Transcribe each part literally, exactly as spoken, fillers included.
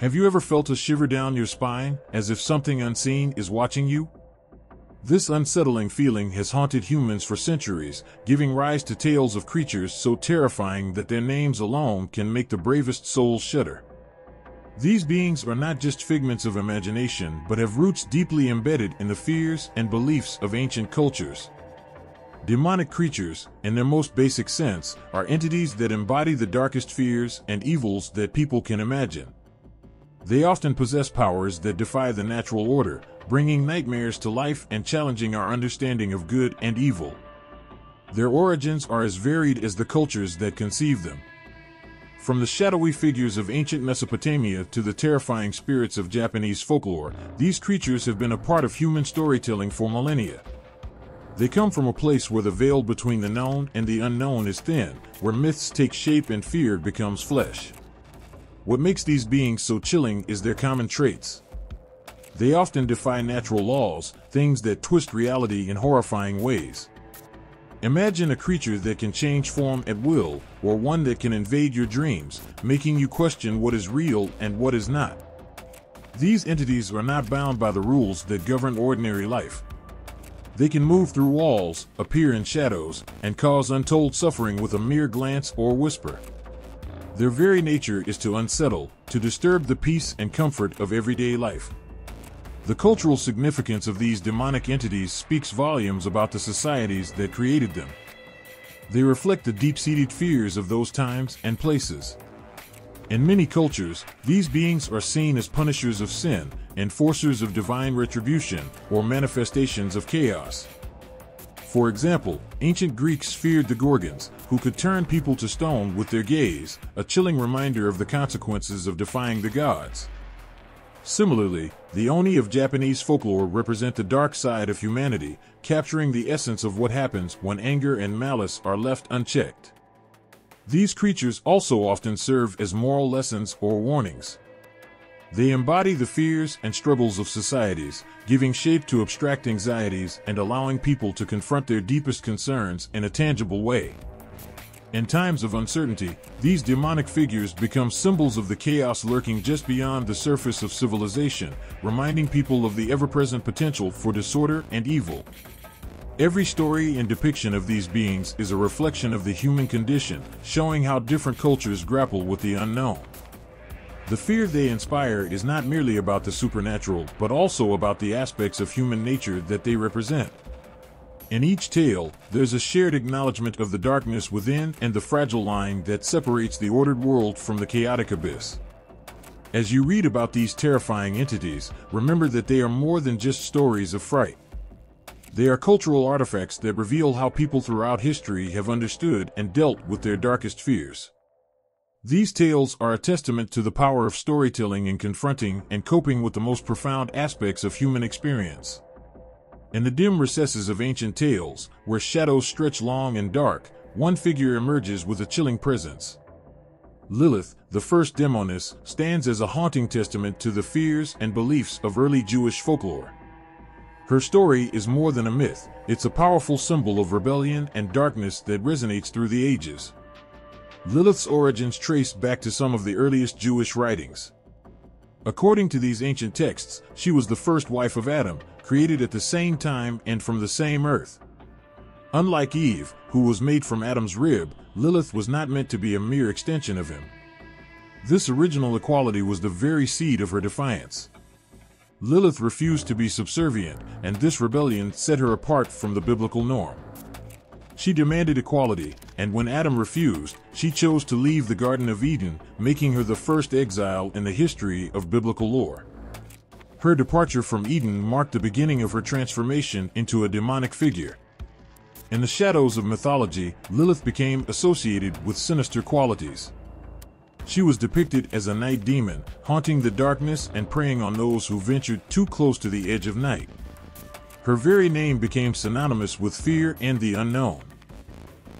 Have you ever felt a shiver down your spine, as if something unseen is watching you? This unsettling feeling has haunted humans for centuries, giving rise to tales of creatures so terrifying that their names alone can make the bravest souls shudder. These beings are not just figments of imagination, but have roots deeply embedded in the fears and beliefs of ancient cultures. Demonic creatures, in their most basic sense, are entities that embody the darkest fears and evils that people can imagine. They often possess powers that defy the natural order, bringing nightmares to life and challenging our understanding of good and evil. Their origins are as varied as the cultures that conceive them. From the shadowy figures of ancient Mesopotamia to the terrifying spirits of Japanese folklore, these creatures have been a part of human storytelling for millennia. They come from a place where the veil between the known and the unknown is thin, where myths take shape and fear becomes flesh. What makes these beings so chilling is their common traits. They often defy natural laws, things that twist reality in horrifying ways. Imagine a creature that can change form at will, or one that can invade your dreams, making you question what is real and what is not. These entities are not bound by the rules that govern ordinary life. They can move through walls, appear in shadows, and cause untold suffering with a mere glance or whisper. Their very nature is to unsettle, to disturb the peace and comfort of everyday life. The cultural significance of these demonic entities speaks volumes about the societies that created them. They reflect the deep-seated fears of those times and places. In many cultures, these beings are seen as punishers of sin, enforcers of divine retribution, or manifestations of chaos. For example, ancient Greeks feared the Gorgons, who could turn people to stone with their gaze, a chilling reminder of the consequences of defying the gods. Similarly, the Oni of Japanese folklore represent the dark side of humanity, capturing the essence of what happens when anger and malice are left unchecked. These creatures also often serve as moral lessons or warnings. They embody the fears and struggles of societies, giving shape to abstract anxieties and allowing people to confront their deepest concerns in a tangible way. In times of uncertainty, these demonic figures become symbols of the chaos lurking just beyond the surface of civilization, reminding people of the ever-present potential for disorder and evil. Every story and depiction of these beings is a reflection of the human condition, showing how different cultures grapple with the unknown. The fear they inspire is not merely about the supernatural, but also about the aspects of human nature that they represent. In each tale, there's a shared acknowledgement of the darkness within and the fragile line that separates the ordered world from the chaotic abyss. As you read about these terrifying entities, remember that they are more than just stories of fright. They are cultural artifacts that reveal how people throughout history have understood and dealt with their darkest fears. These tales are a testament to the power of storytelling in confronting and coping with the most profound aspects of human experience. In the dim recesses of ancient tales, where shadows stretch long and dark, one figure emerges with a chilling presence. Lilith, the first demoness, stands as a haunting testament to the fears and beliefs of early Jewish folklore. Her story is more than a myth, it's a powerful symbol of rebellion and darkness that resonates through the ages. Lilith's origins trace back to some of the earliest Jewish writings. According to these ancient texts, she was the first wife of Adam, created at the same time and from the same earth. Unlike Eve, who was made from Adam's rib, Lilith was not meant to be a mere extension of him. This original equality was the very seed of her defiance. Lilith refused to be subservient, and this rebellion set her apart from the biblical norm. She demanded equality, and when Adam refused, she chose to leave the Garden of Eden, making her the first exile in the history of biblical lore. Her departure from Eden marked the beginning of her transformation into a demonic figure. In the shadows of mythology, Lilith became associated with sinister qualities. She was depicted as a night demon, haunting the darkness and preying on those who ventured too close to the edge of night. Her very name became synonymous with fear and the unknown.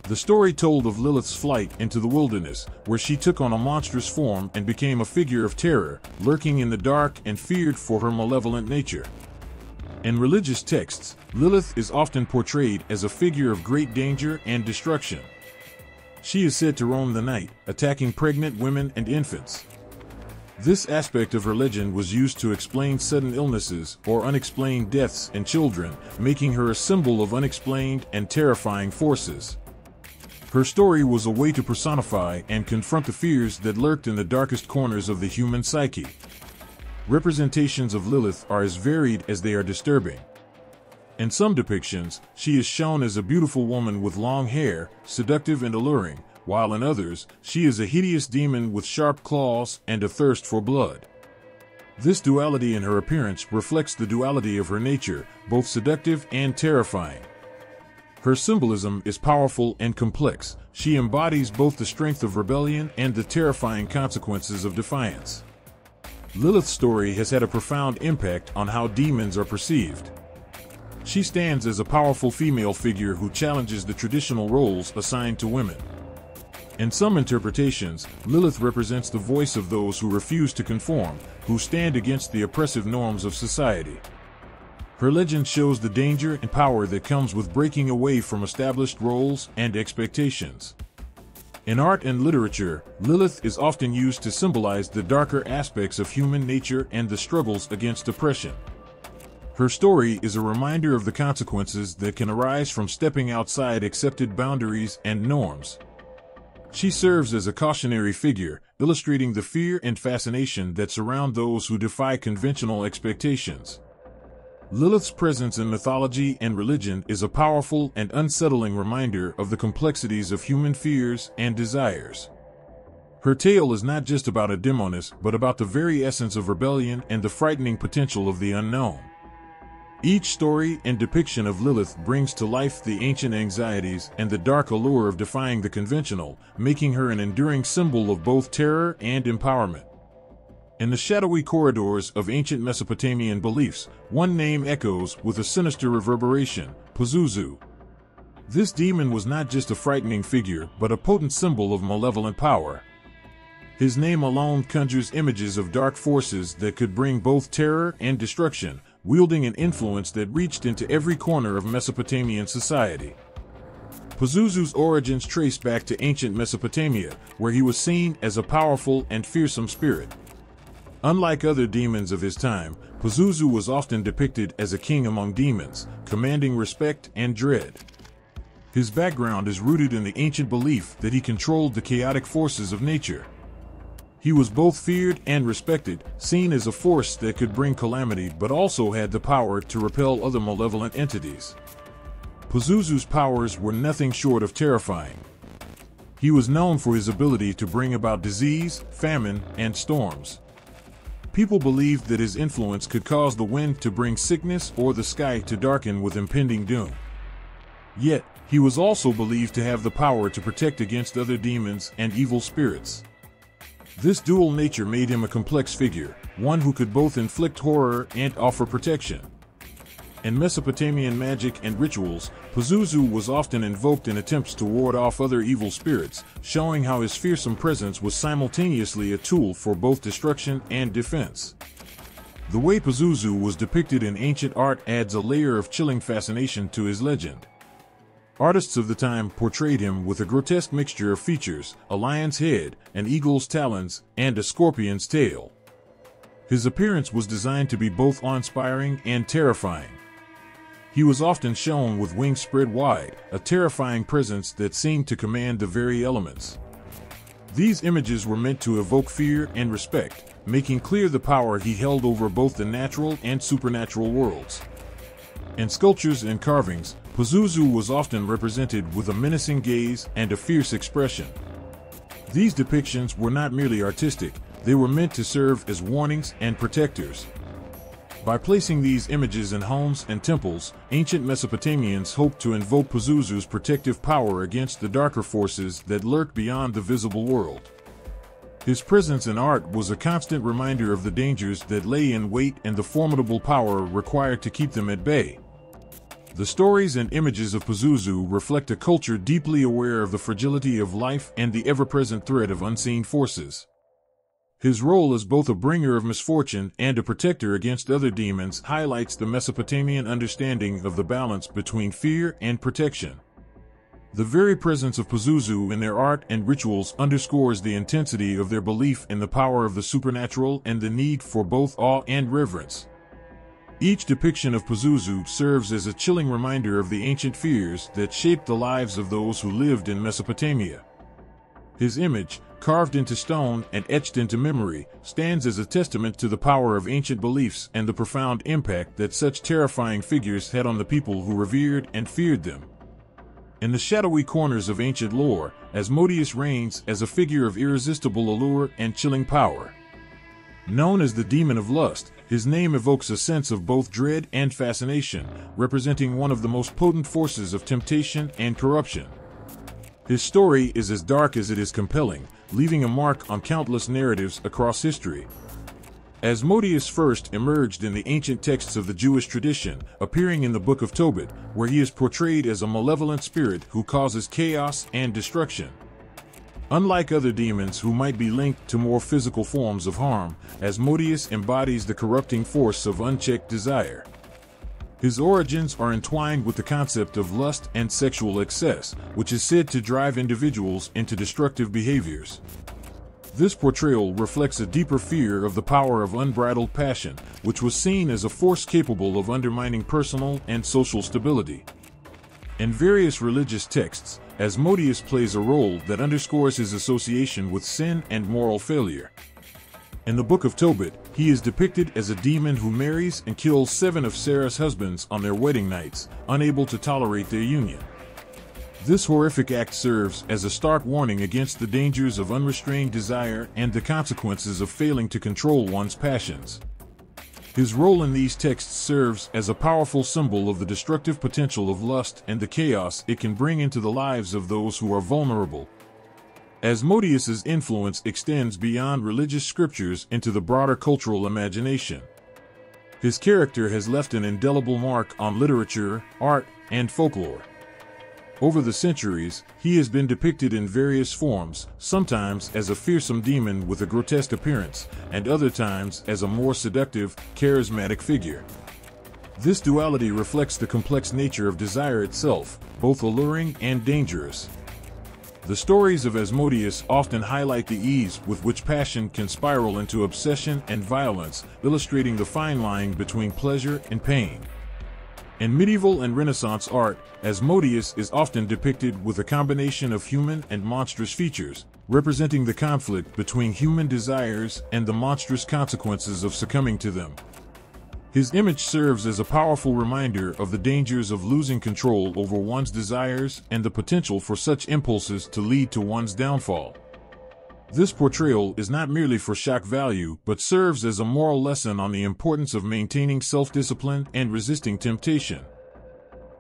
The story told of Lilith's flight into the wilderness, where she took on a monstrous form and became a figure of terror, lurking in the dark and feared for her malevolent nature. In religious texts, Lilith is often portrayed as a figure of great danger and destruction. She is said to roam the night, attacking pregnant women and infants. This aspect of religion was used to explain sudden illnesses or unexplained deaths in children, making her a symbol of unexplained and terrifying forces. Her story was a way to personify and confront the fears that lurked in the darkest corners of the human psyche. Representations of Lilith are as varied as they are disturbing. In some depictions, she is shown as a beautiful woman with long hair, seductive and alluring, while in others, she is a hideous demon with sharp claws and a thirst for blood. This duality in her appearance reflects the duality of her nature, both seductive and terrifying. Her symbolism is powerful and complex. She embodies both the strength of rebellion and the terrifying consequences of defiance. Lilith's story has had a profound impact on how demons are perceived. She stands as a powerful female figure who challenges the traditional roles assigned to women. In some interpretations, Lilith represents the voice of those who refuse to conform, who stand against the oppressive norms of society. Her legend shows the danger and power that comes with breaking away from established roles and expectations. In art and literature, Lilith is often used to symbolize the darker aspects of human nature and the struggles against oppression. Her story is a reminder of the consequences that can arise from stepping outside accepted boundaries and norms. She serves as a cautionary figure, illustrating the fear and fascination that surround those who defy conventional expectations. Lilith's presence in mythology and religion is a powerful and unsettling reminder of the complexities of human fears and desires. Her tale is not just about a demoness, but about the very essence of rebellion and the frightening potential of the unknown. Each story and depiction of Lilith brings to life the ancient anxieties and the dark allure of defying the conventional, making her an enduring symbol of both terror and empowerment. In the shadowy corridors of ancient Mesopotamian beliefs, one name echoes with a sinister reverberation: Pazuzu. This demon was not just a frightening figure, but a potent symbol of malevolent power. His name alone conjures images of dark forces that could bring both terror and destruction, wielding an influence that reached into every corner of Mesopotamian society. Pazuzu's origins trace back to ancient Mesopotamia, where he was seen as a powerful and fearsome spirit. Unlike other demons of his time, Pazuzu was often depicted as a king among demons, commanding respect and dread. His background is rooted in the ancient belief that he controlled the chaotic forces of nature. He was both feared and respected, seen as a force that could bring calamity but also had the power to repel other malevolent entities. Pazuzu's powers were nothing short of terrifying. He was known for his ability to bring about disease, famine, and storms. People believed that his influence could cause the wind to bring sickness or the sky to darken with impending doom. Yet, he was also believed to have the power to protect against other demons and evil spirits. This dual nature made him a complex figure, one who could both inflict horror and offer protection. In Mesopotamian magic and rituals, Pazuzu was often invoked in attempts to ward off other evil spirits, showing how his fearsome presence was simultaneously a tool for both destruction and defense. The way Pazuzu was depicted in ancient art adds a layer of chilling fascination to his legend. Artists of the time portrayed him with a grotesque mixture of features: a lion's head, an eagle's talons, and a scorpion's tail. His appearance was designed to be both awe-inspiring and terrifying. He was often shown with wings spread wide, a terrifying presence that seemed to command the very elements. These images were meant to evoke fear and respect, making clear the power he held over both the natural and supernatural worlds. In sculptures and carvings, Pazuzu was often represented with a menacing gaze and a fierce expression. These depictions were not merely artistic, they were meant to serve as warnings and protectors. By placing these images in homes and temples, ancient Mesopotamians hoped to invoke Pazuzu's protective power against the darker forces that lurked beyond the visible world. His presence in art was a constant reminder of the dangers that lay in wait and the formidable power required to keep them at bay. The stories and images of Pazuzu reflect a culture deeply aware of the fragility of life and the ever-present threat of unseen forces. His role as both a bringer of misfortune and a protector against other demons highlights the Mesopotamian understanding of the balance between fear and protection. The very presence of Pazuzu in their art and rituals underscores the intensity of their belief in the power of the supernatural and the need for both awe and reverence. Each depiction of Pazuzu serves as a chilling reminder of the ancient fears that shaped the lives of those who lived in Mesopotamia. His image, carved into stone and etched into memory, stands as a testament to the power of ancient beliefs and the profound impact that such terrifying figures had on the people who revered and feared them. In the shadowy corners of ancient lore, Asmodeus reigns as a figure of irresistible allure and chilling power. Known as the Demon of Lust, his name evokes a sense of both dread and fascination, representing one of the most potent forces of temptation and corruption. His story is as dark as it is compelling, leaving a mark on countless narratives across history. Asmodeus first emerged in the ancient texts of the Jewish tradition, appearing in the Book of Tobit, where he is portrayed as a malevolent spirit who causes chaos and destruction. Unlike other demons who might be linked to more physical forms of harm, Asmodeus embodies the corrupting force of unchecked desire. His origins are entwined with the concept of lust and sexual excess, which is said to drive individuals into destructive behaviors. This portrayal reflects a deeper fear of the power of unbridled passion, which was seen as a force capable of undermining personal and social stability. In various religious texts, Asmodeus plays a role that underscores his association with sin and moral failure. In the Book of Tobit, he is depicted as a demon who marries and kills seven of Sarah's husbands on their wedding nights, unable to tolerate their union. This horrific act serves as a stark warning against the dangers of unrestrained desire and the consequences of failing to control one's passions. His role in these texts serves as a powerful symbol of the destructive potential of lust and the chaos it can bring into the lives of those who are vulnerable. Asmodeus's influence extends beyond religious scriptures into the broader cultural imagination. His character has left an indelible mark on literature, art, and folklore. Over the centuries, he has been depicted in various forms, sometimes as a fearsome demon with a grotesque appearance, and other times as a more seductive, charismatic figure. This duality reflects the complex nature of desire itself, both alluring and dangerous. The stories of Asmodeus often highlight the ease with which passion can spiral into obsession and violence, illustrating the fine line between pleasure and pain. In medieval and Renaissance art, Asmodeus is often depicted with a combination of human and monstrous features, representing the conflict between human desires and the monstrous consequences of succumbing to them. His image serves as a powerful reminder of the dangers of losing control over one's desires and the potential for such impulses to lead to one's downfall. This portrayal is not merely for shock value, but serves as a moral lesson on the importance of maintaining self-discipline and resisting temptation.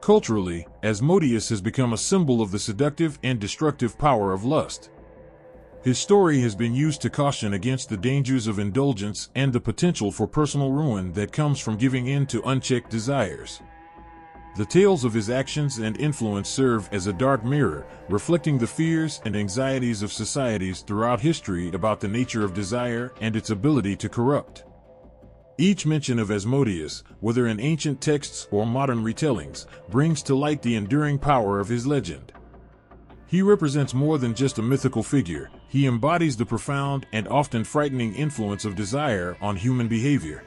Culturally, Asmodeus has become a symbol of the seductive and destructive power of lust. His story has been used to caution against the dangers of indulgence and the potential for personal ruin that comes from giving in to unchecked desires. The tales of his actions and influence serve as a dark mirror, reflecting the fears and anxieties of societies throughout history about the nature of desire and its ability to corrupt. Each mention of Asmodeus, whether in ancient texts or modern retellings, brings to light the enduring power of his legend. He represents more than just a mythical figure, he embodies the profound and often frightening influence of desire on human behavior.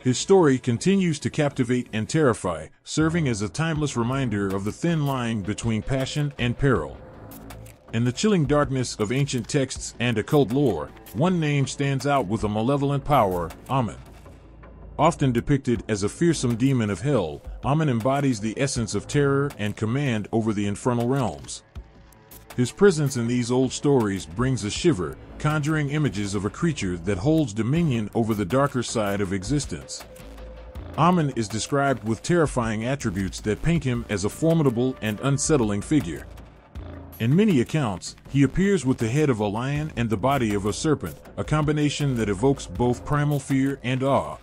His story continues to captivate and terrify, serving as a timeless reminder of the thin line between passion and peril. In the chilling darkness of ancient texts and occult lore, one name stands out with a malevolent power, Amon. Often depicted as a fearsome demon of hell, Amon embodies the essence of terror and command over the infernal realms. His presence in these old stories brings a shiver, conjuring images of a creature that holds dominion over the darker side of existence. Amon is described with terrifying attributes that paint him as a formidable and unsettling figure. In many accounts, he appears with the head of a lion and the body of a serpent, a combination that evokes both primal fear and awe.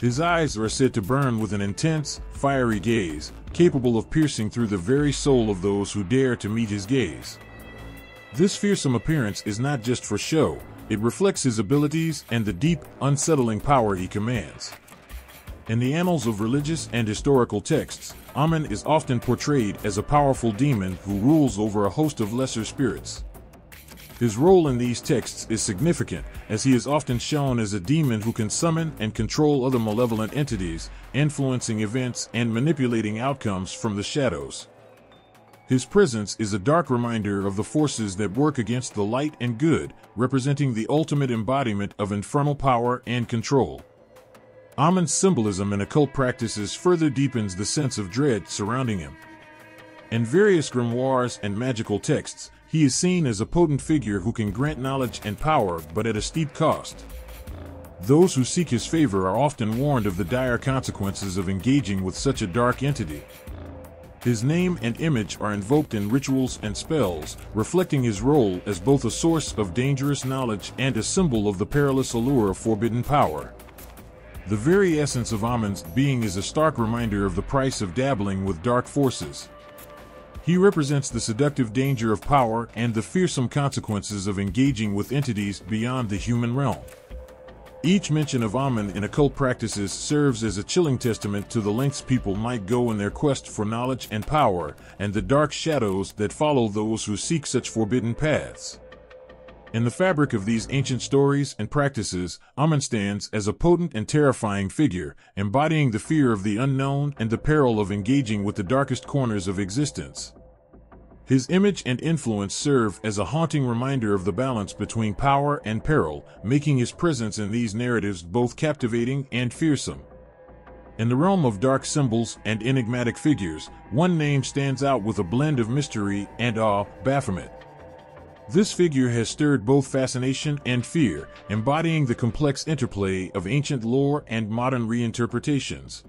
His eyes are said to burn with an intense, fiery gaze, capable of piercing through the very soul of those who dare to meet his gaze. This fearsome appearance is not just for show, it reflects his abilities and the deep, unsettling power he commands. In the annals of religious and historical texts, Amon is often portrayed as a powerful demon who rules over a host of lesser spirits. His role in these texts is significant, as he is often shown as a demon who can summon and control other malevolent entities, influencing events and manipulating outcomes from the shadows. His presence is a dark reminder of the forces that work against the light and good, representing the ultimate embodiment of infernal power and control. Amon's symbolism in occult practices further deepens the sense of dread surrounding him. In various grimoires and magical texts, he is seen as a potent figure who can grant knowledge and power, but at a steep cost. Those who seek his favor are often warned of the dire consequences of engaging with such a dark entity. His name and image are invoked in rituals and spells, reflecting his role as both a source of dangerous knowledge and a symbol of the perilous allure of forbidden power. The very essence of Amon's being is a stark reminder of the price of dabbling with dark forces. He represents the seductive danger of power and the fearsome consequences of engaging with entities beyond the human realm. Each mention of Amon in occult practices serves as a chilling testament to the lengths people might go in their quest for knowledge and power, and the dark shadows that follow those who seek such forbidden paths. In the fabric of these ancient stories and practices, Amon stands as a potent and terrifying figure, embodying the fear of the unknown and the peril of engaging with the darkest corners of existence. His image and influence serve as a haunting reminder of the balance between power and peril, making his presence in these narratives both captivating and fearsome. In the realm of dark symbols and enigmatic figures, one name stands out with a blend of mystery and awe: Baphomet. This figure has stirred both fascination and fear, embodying the complex interplay of ancient lore and modern reinterpretations.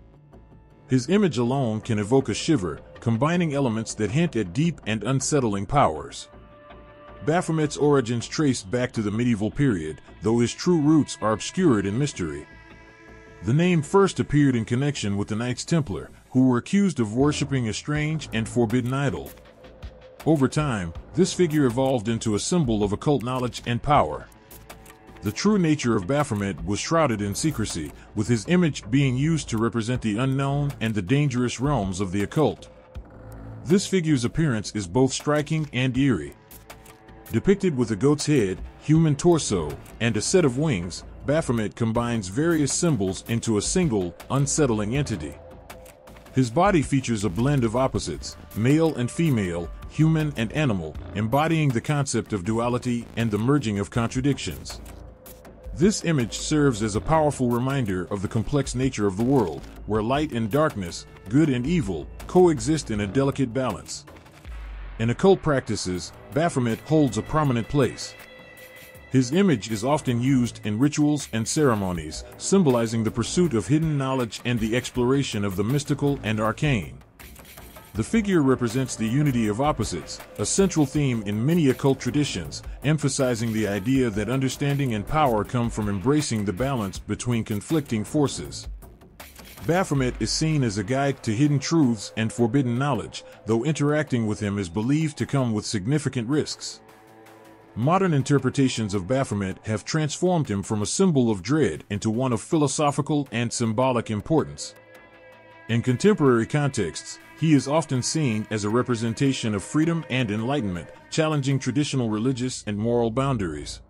His image alone can evoke a shiver, combining elements that hint at deep and unsettling powers. Baphomet's origins trace back to the medieval period, though his true roots are obscured in mystery. The name first appeared in connection with the Knights Templar, who were accused of worshipping a strange and forbidden idol. Over time, this figure evolved into a symbol of occult knowledge and power. The true nature of Baphomet was shrouded in secrecy, with his image being used to represent the unknown and the dangerous realms of the occult. This figure's appearance is both striking and eerie. Depicted with a goat's head, human torso, and a set of wings, Baphomet combines various symbols into a single, unsettling entity. His body features a blend of opposites, male and female, human and animal, embodying the concept of duality and the merging of contradictions. This image serves as a powerful reminder of the complex nature of the world, where light and darkness, good and evil, coexist in a delicate balance. In occult practices, Baphomet holds a prominent place. His image is often used in rituals and ceremonies, symbolizing the pursuit of hidden knowledge and the exploration of the mystical and arcane. The figure represents the unity of opposites, a central theme in many occult traditions, emphasizing the idea that understanding and power come from embracing the balance between conflicting forces. Baphomet is seen as a guide to hidden truths and forbidden knowledge, though interacting with him is believed to come with significant risks. Modern interpretations of Baphomet have transformed him from a symbol of dread into one of philosophical and symbolic importance. In contemporary contexts, he is often seen as a representation of freedom and enlightenment, challenging traditional religious and moral boundaries.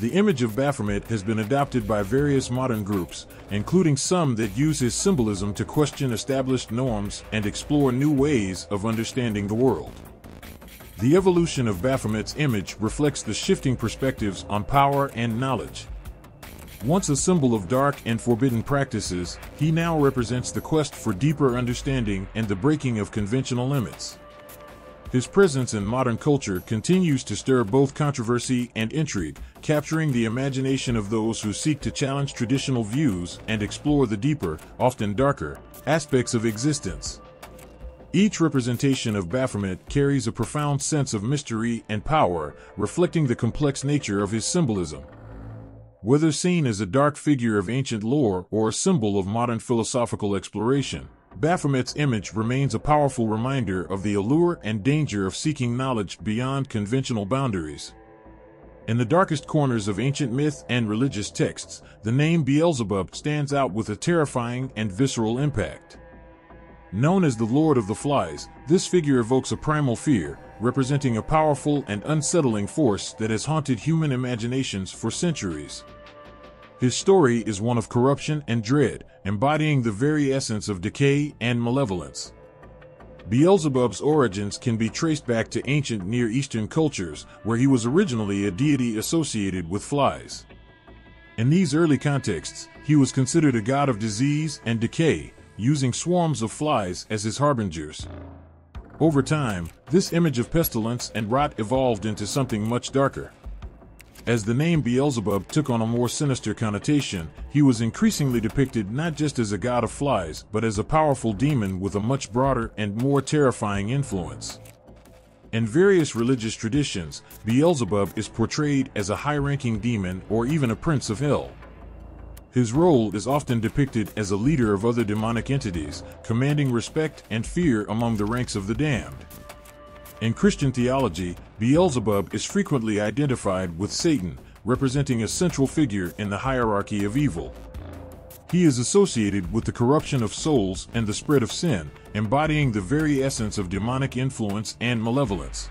The image of Baphomet has been adopted by various modern groups, including some that use his symbolism to question established norms and explore new ways of understanding the world. The evolution of Baphomet's image reflects the shifting perspectives on power and knowledge. Once a symbol of dark and forbidden practices, he now represents the quest for deeper understanding and the breaking of conventional limits. His presence in modern culture continues to stir both controversy and intrigue, capturing the imagination of those who seek to challenge traditional views and explore the deeper, often darker, aspects of existence. Each representation of Baphomet carries a profound sense of mystery and power, reflecting the complex nature of his symbolism. Whether seen as a dark figure of ancient lore or a symbol of modern philosophical exploration, Baphomet's image remains a powerful reminder of the allure and danger of seeking knowledge beyond conventional boundaries. In the darkest corners of ancient myth and religious texts, the name Beelzebub stands out with a terrifying and visceral impact. Known as the Lord of the Flies, this figure evokes a primal fear, representing a powerful and unsettling force that has haunted human imaginations for centuries. His story is one of corruption and dread, embodying the very essence of decay and malevolence. Beelzebub's origins can be traced back to ancient Near Eastern cultures, where he was originally a deity associated with flies. In these early contexts, he was considered a god of disease and decay, using swarms of flies as his harbingers. Over time, this image of pestilence and rot evolved into something much darker. As the name Beelzebub took on a more sinister connotation, he was increasingly depicted not just as a god of flies, but as a powerful demon with a much broader and more terrifying influence. In various religious traditions, Beelzebub is portrayed as a high-ranking demon or even a prince of hell. His role is often depicted as a leader of other demonic entities, commanding respect and fear among the ranks of the damned. In Christian theology, Beelzebub is frequently identified with Satan, representing a central figure in the hierarchy of evil. He is associated with the corruption of souls and the spread of sin, embodying the very essence of demonic influence and malevolence.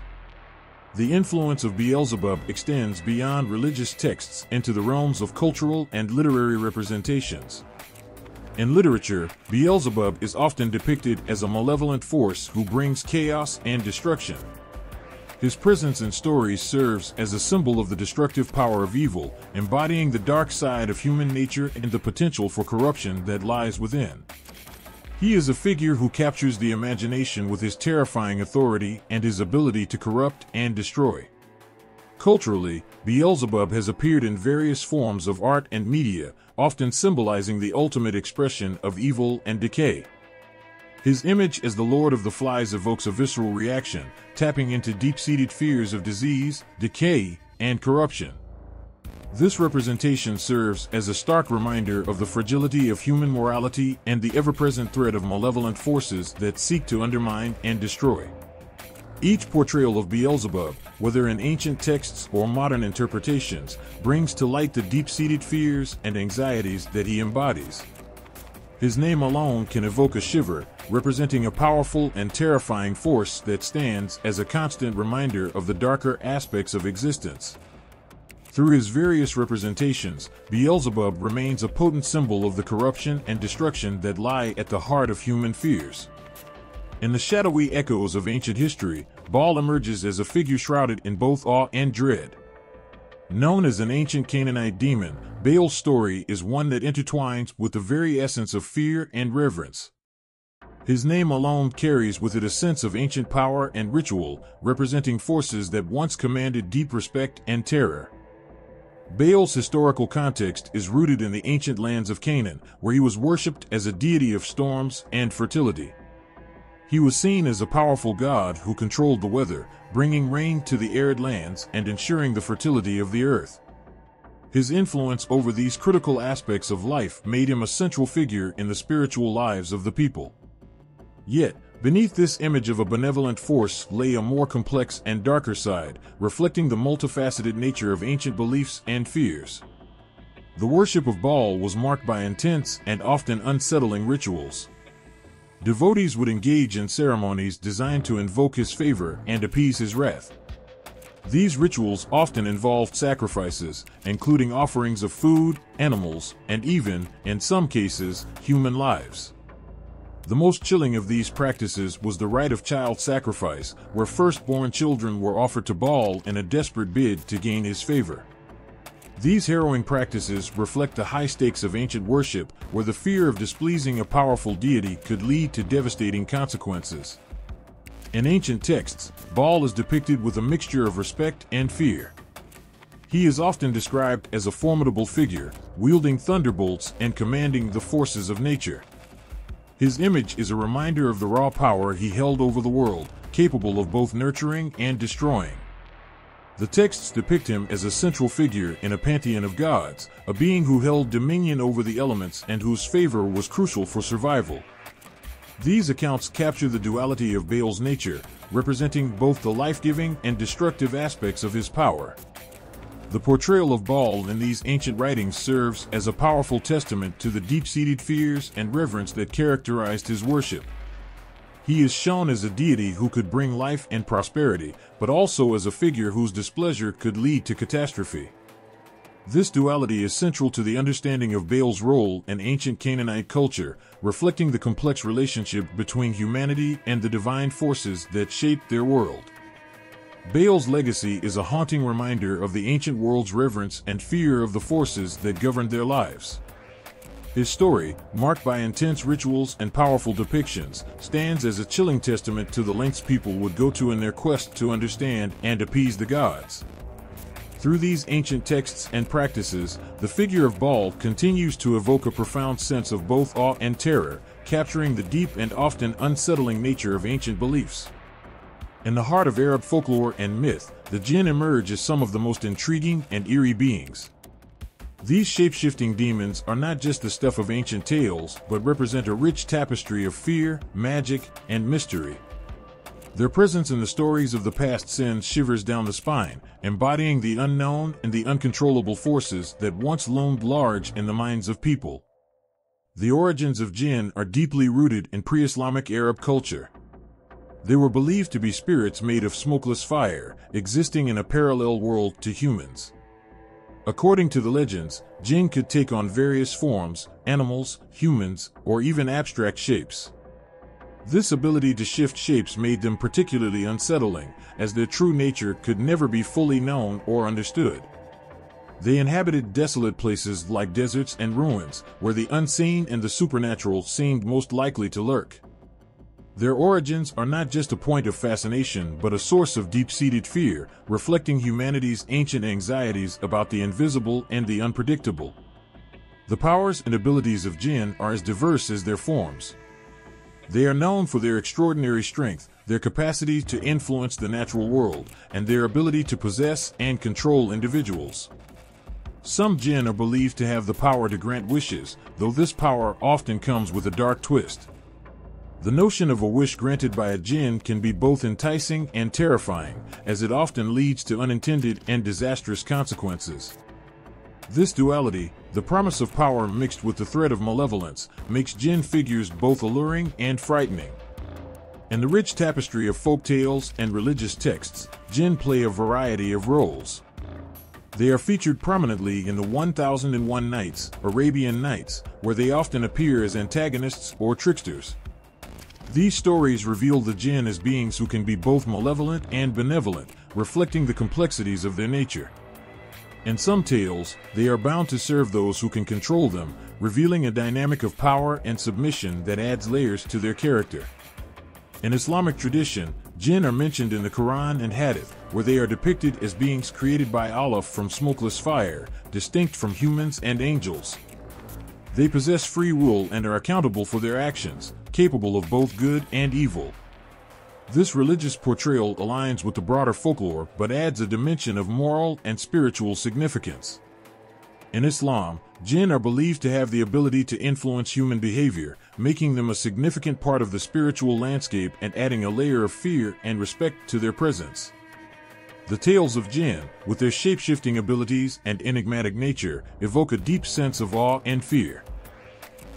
The influence of Beelzebub extends beyond religious texts into the realms of cultural and literary representations. In literature, Beelzebub is often depicted as a malevolent force who brings chaos and destruction. His presence in stories serves as a symbol of the destructive power of evil, embodying the dark side of human nature and the potential for corruption that lies within. He is a figure who captures the imagination with his terrifying authority and his ability to corrupt and destroy. Culturally, Beelzebub has appeared in various forms of art and media, often symbolizing the ultimate expression of evil and decay. His image as the Lord of the Flies evokes a visceral reaction, tapping into deep-seated fears of disease, decay, and corruption. This representation serves as a stark reminder of the fragility of human morality and the ever-present threat of malevolent forces that seek to undermine and destroy. Each portrayal of Beelzebub, whether in ancient texts or modern interpretations, brings to light the deep-seated fears and anxieties that he embodies. His name alone can evoke a shiver, representing a powerful and terrifying force that stands as a constant reminder of the darker aspects of existence. Through his various representations, Beelzebub remains a potent symbol of the corruption and destruction that lie at the heart of human fears. In the shadowy echoes of ancient history, Baal emerges as a figure shrouded in both awe and dread. Known as an ancient Canaanite demon, Baal's story is one that intertwines with the very essence of fear and reverence. His name alone carries with it a sense of ancient power and ritual, representing forces that once commanded deep respect and terror. Baal's historical context is rooted in the ancient lands of Canaan, where he was worshipped as a deity of storms and fertility. He was seen as a powerful god who controlled the weather, bringing rain to the arid lands and ensuring the fertility of the earth. His influence over these critical aspects of life made him a central figure in the spiritual lives of the people. Yet, beneath this image of a benevolent force lay a more complex and darker side, reflecting the multifaceted nature of ancient beliefs and fears. The worship of Baal was marked by intense and often unsettling rituals. Devotees would engage in ceremonies designed to invoke his favor and appease his wrath. These rituals often involved sacrifices, including offerings of food, animals, and even, in some cases, human lives. The most chilling of these practices was the rite of child sacrifice, where firstborn children were offered to Baal in a desperate bid to gain his favor. These harrowing practices reflect the high stakes of ancient worship, where the fear of displeasing a powerful deity could lead to devastating consequences. In ancient texts, Baal is depicted with a mixture of respect and fear. He is often described as a formidable figure, wielding thunderbolts and commanding the forces of nature. His image is a reminder of the raw power he held over the world, capable of both nurturing and destroying. The texts depict him as a central figure in a pantheon of gods, a being who held dominion over the elements and whose favor was crucial for survival. These accounts capture the duality of Baal's nature, representing both the life-giving and destructive aspects of his power. The portrayal of Baal in these ancient writings serves as a powerful testament to the deep-seated fears and reverence that characterized his worship. He is shown as a deity who could bring life and prosperity, but also as a figure whose displeasure could lead to catastrophe. This duality is central to the understanding of Baal's role in ancient Canaanite culture, reflecting the complex relationship between humanity and the divine forces that shaped their world. Baal's legacy is a haunting reminder of the ancient world's reverence and fear of the forces that governed their lives. His story, marked by intense rituals and powerful depictions, stands as a chilling testament to the lengths people would go to in their quest to understand and appease the gods. Through these ancient texts and practices, the figure of Baal continues to evoke a profound sense of both awe and terror, capturing the deep and often unsettling nature of ancient beliefs. In the heart of Arab folklore and myth, the jinn emerge as some of the most intriguing and eerie beings. These shape-shifting demons are not just the stuff of ancient tales, but represent a rich tapestry of fear, magic, and mystery. Their presence in the stories of the past sends shivers down the spine, embodying the unknown and the uncontrollable forces that once loomed large in the minds of people. The origins of jinn are deeply rooted in pre-Islamic Arab culture. They were believed to be spirits made of smokeless fire, existing in a parallel world to humans. According to the legends, jinn could take on various forms, animals, humans, or even abstract shapes. This ability to shift shapes made them particularly unsettling, as their true nature could never be fully known or understood. They inhabited desolate places like deserts and ruins, where the unseen and the supernatural seemed most likely to lurk. Their origins are not just a point of fascination, but a source of deep-seated fear, reflecting humanity's ancient anxieties about the invisible and the unpredictable. The powers and abilities of jinn are as diverse as their forms. They are known for their extraordinary strength, their capacity to influence the natural world, and their ability to possess and control individuals. Some jinn are believed to have the power to grant wishes, though this power often comes with a dark twist. The notion of a wish granted by a jinn can be both enticing and terrifying, as it often leads to unintended and disastrous consequences. This duality, the promise of power mixed with the threat of malevolence, makes jinn figures both alluring and frightening. In the rich tapestry of folk tales and religious texts, jinn play a variety of roles. They are featured prominently in the one thousand and one Nights, Arabian Nights, where they often appear as antagonists or tricksters. These stories reveal the jinn as beings who can be both malevolent and benevolent, reflecting the complexities of their nature. In some tales, they are bound to serve those who can control them, revealing a dynamic of power and submission that adds layers to their character. In Islamic tradition, jinn are mentioned in the Quran and Hadith, where they are depicted as beings created by Allah from smokeless fire, distinct from humans and angels. They possess free will and are accountable for their actions, capable of both good and evil. This religious portrayal aligns with the broader folklore but adds a dimension of moral and spiritual significance. In Islam, jinn are believed to have the ability to influence human behavior, making them a significant part of the spiritual landscape and adding a layer of fear and respect to their presence. The tales of jinn, with their shape-shifting abilities and enigmatic nature, evoke a deep sense of awe and fear.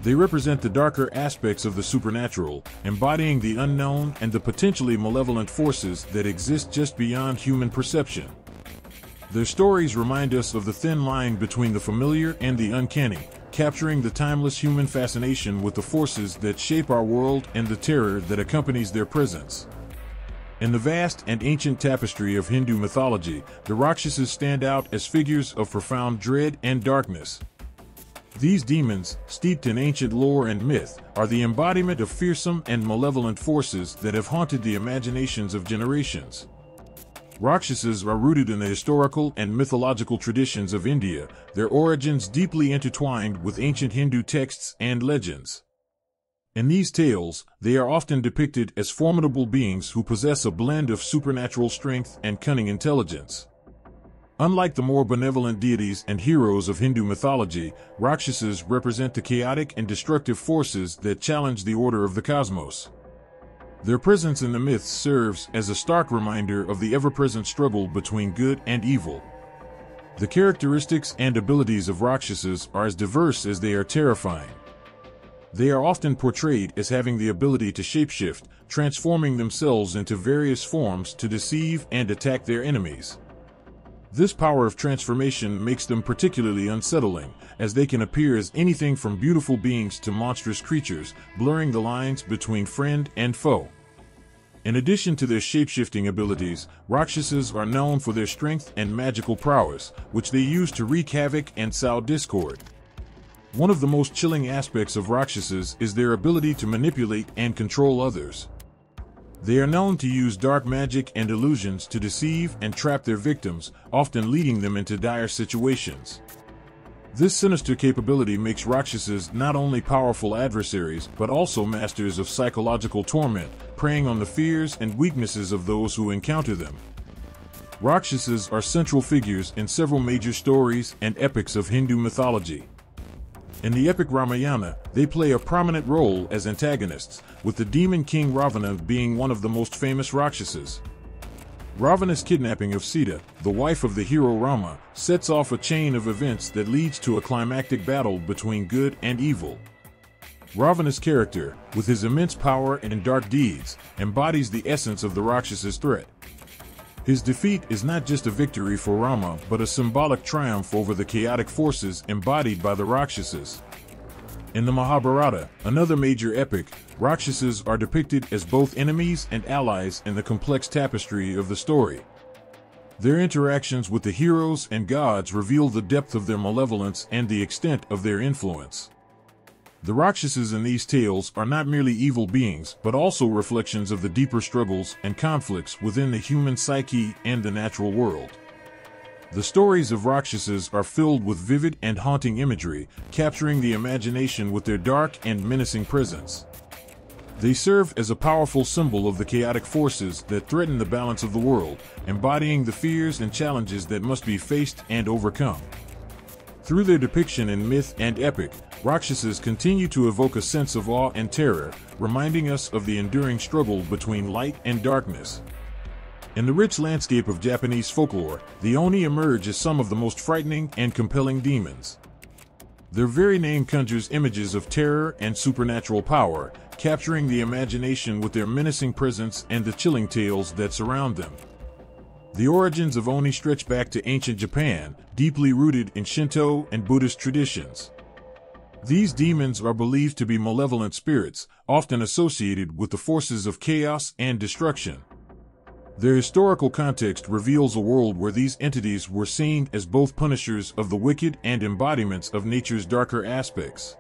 They represent the darker aspects of the supernatural, embodying the unknown and the potentially malevolent forces that exist just beyond human perception. Their stories remind us of the thin line between the familiar and the uncanny, capturing the timeless human fascination with the forces that shape our world and the terror that accompanies their presence. In the vast and ancient tapestry of Hindu mythology, the Rakshasas stand out as figures of profound dread and darkness. These demons, steeped in ancient lore and myth, are the embodiment of fearsome and malevolent forces that have haunted the imaginations of generations. Rakshasas are rooted in the historical and mythological traditions of India, their origins deeply intertwined with ancient Hindu texts and legends. In these tales, they are often depicted as formidable beings who possess a blend of supernatural strength and cunning intelligence. Unlike the more benevolent deities and heroes of Hindu mythology, Rakshasas represent the chaotic and destructive forces that challenge the order of the cosmos. Their presence in the myths serves as a stark reminder of the ever-present struggle between good and evil. The characteristics and abilities of Rakshasas are as diverse as they are terrifying. They are often portrayed as having the ability to shapeshift, transforming themselves into various forms to deceive and attack their enemies. This power of transformation makes them particularly unsettling, as they can appear as anything from beautiful beings to monstrous creatures, blurring the lines between friend and foe. In addition to their shapeshifting abilities, Rakshasas are known for their strength and magical prowess, which they use to wreak havoc and sow discord. One of the most chilling aspects of Rakshasas is their ability to manipulate and control others. They are known to use dark magic and illusions to deceive and trap their victims, often leading them into dire situations. This sinister capability makes Rakshasas not only powerful adversaries, but also masters of psychological torment, preying on the fears and weaknesses of those who encounter them. Rakshasas are central figures in several major stories and epics of Hindu mythology. In the epic Ramayana, they play a prominent role as antagonists, with the demon king Ravana being one of the most famous Rakshasas. Ravana's kidnapping of Sita, the wife of the hero Rama, sets off a chain of events that leads to a climactic battle between good and evil. Ravana's character, with his immense power and dark deeds, embodies the essence of the Rakshas's threat. His defeat is not just a victory for Rama, but a symbolic triumph over the chaotic forces embodied by the Rakshasas. In the Mahabharata, another major epic, Rakshasas are depicted as both enemies and allies in the complex tapestry of the story. Their interactions with the heroes and gods reveal the depth of their malevolence and the extent of their influence. The Rakshasas in these tales are not merely evil beings, but also reflections of the deeper struggles and conflicts within the human psyche and the natural world. The stories of Rakshasas are filled with vivid and haunting imagery, capturing the imagination with their dark and menacing presence. They serve as a powerful symbol of the chaotic forces that threaten the balance of the world, embodying the fears and challenges that must be faced and overcome. Through their depiction in myth and epic, Rakshasas continue to evoke a sense of awe and terror, reminding us of the enduring struggle between light and darkness. In the rich landscape of Japanese folklore, the Oni emerge as some of the most frightening and compelling demons. Their very name conjures images of terror and supernatural power, capturing the imagination with their menacing presence and the chilling tales that surround them. The origins of Oni stretch back to ancient Japan, deeply rooted in Shinto and Buddhist traditions. These demons are believed to be malevolent spirits, often associated with the forces of chaos and destruction. Their historical context reveals a world where these entities were seen as both punishers of the wicked and embodiments of nature's darker aspects.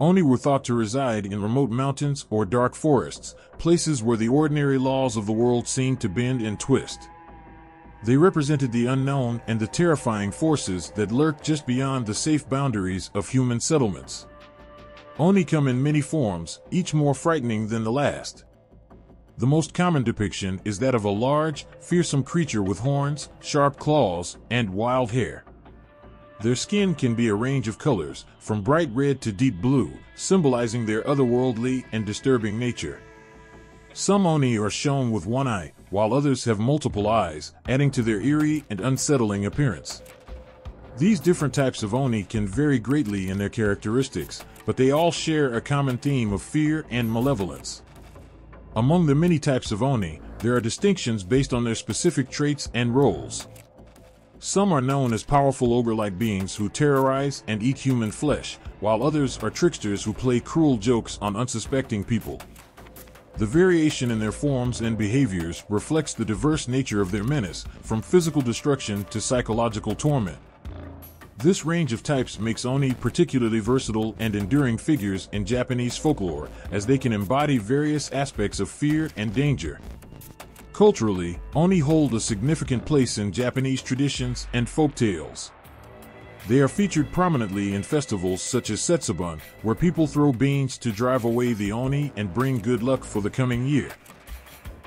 Oni were thought to reside in remote mountains or dark forests, places where the ordinary laws of the world seemed to bend and twist. They represented the unknown and the terrifying forces that lurk just beyond the safe boundaries of human settlements. Oni come in many forms, each more frightening than the last. The most common depiction is that of a large, fearsome creature with horns, sharp claws, and wild hair. Their skin can be a range of colors, from bright red to deep blue, symbolizing their otherworldly and disturbing nature. Some Oni are shown with one eye, while others have multiple eyes, adding to their eerie and unsettling appearance. These different types of Oni can vary greatly in their characteristics, but they all share a common theme of fear and malevolence. Among the many types of Oni, there are distinctions based on their specific traits and roles. Some are known as powerful ogre-like beings who terrorize and eat human flesh, while others are tricksters who play cruel jokes on unsuspecting people. The variation in their forms and behaviors reflects the diverse nature of their menace, from physical destruction to psychological torment. This range of types makes Oni particularly versatile and enduring figures in Japanese folklore, as they can embody various aspects of fear and danger. Culturally, Oni hold a significant place in Japanese traditions and folktales. They are featured prominently in festivals such as Setsubun, where people throw beans to drive away the Oni and bring good luck for the coming year.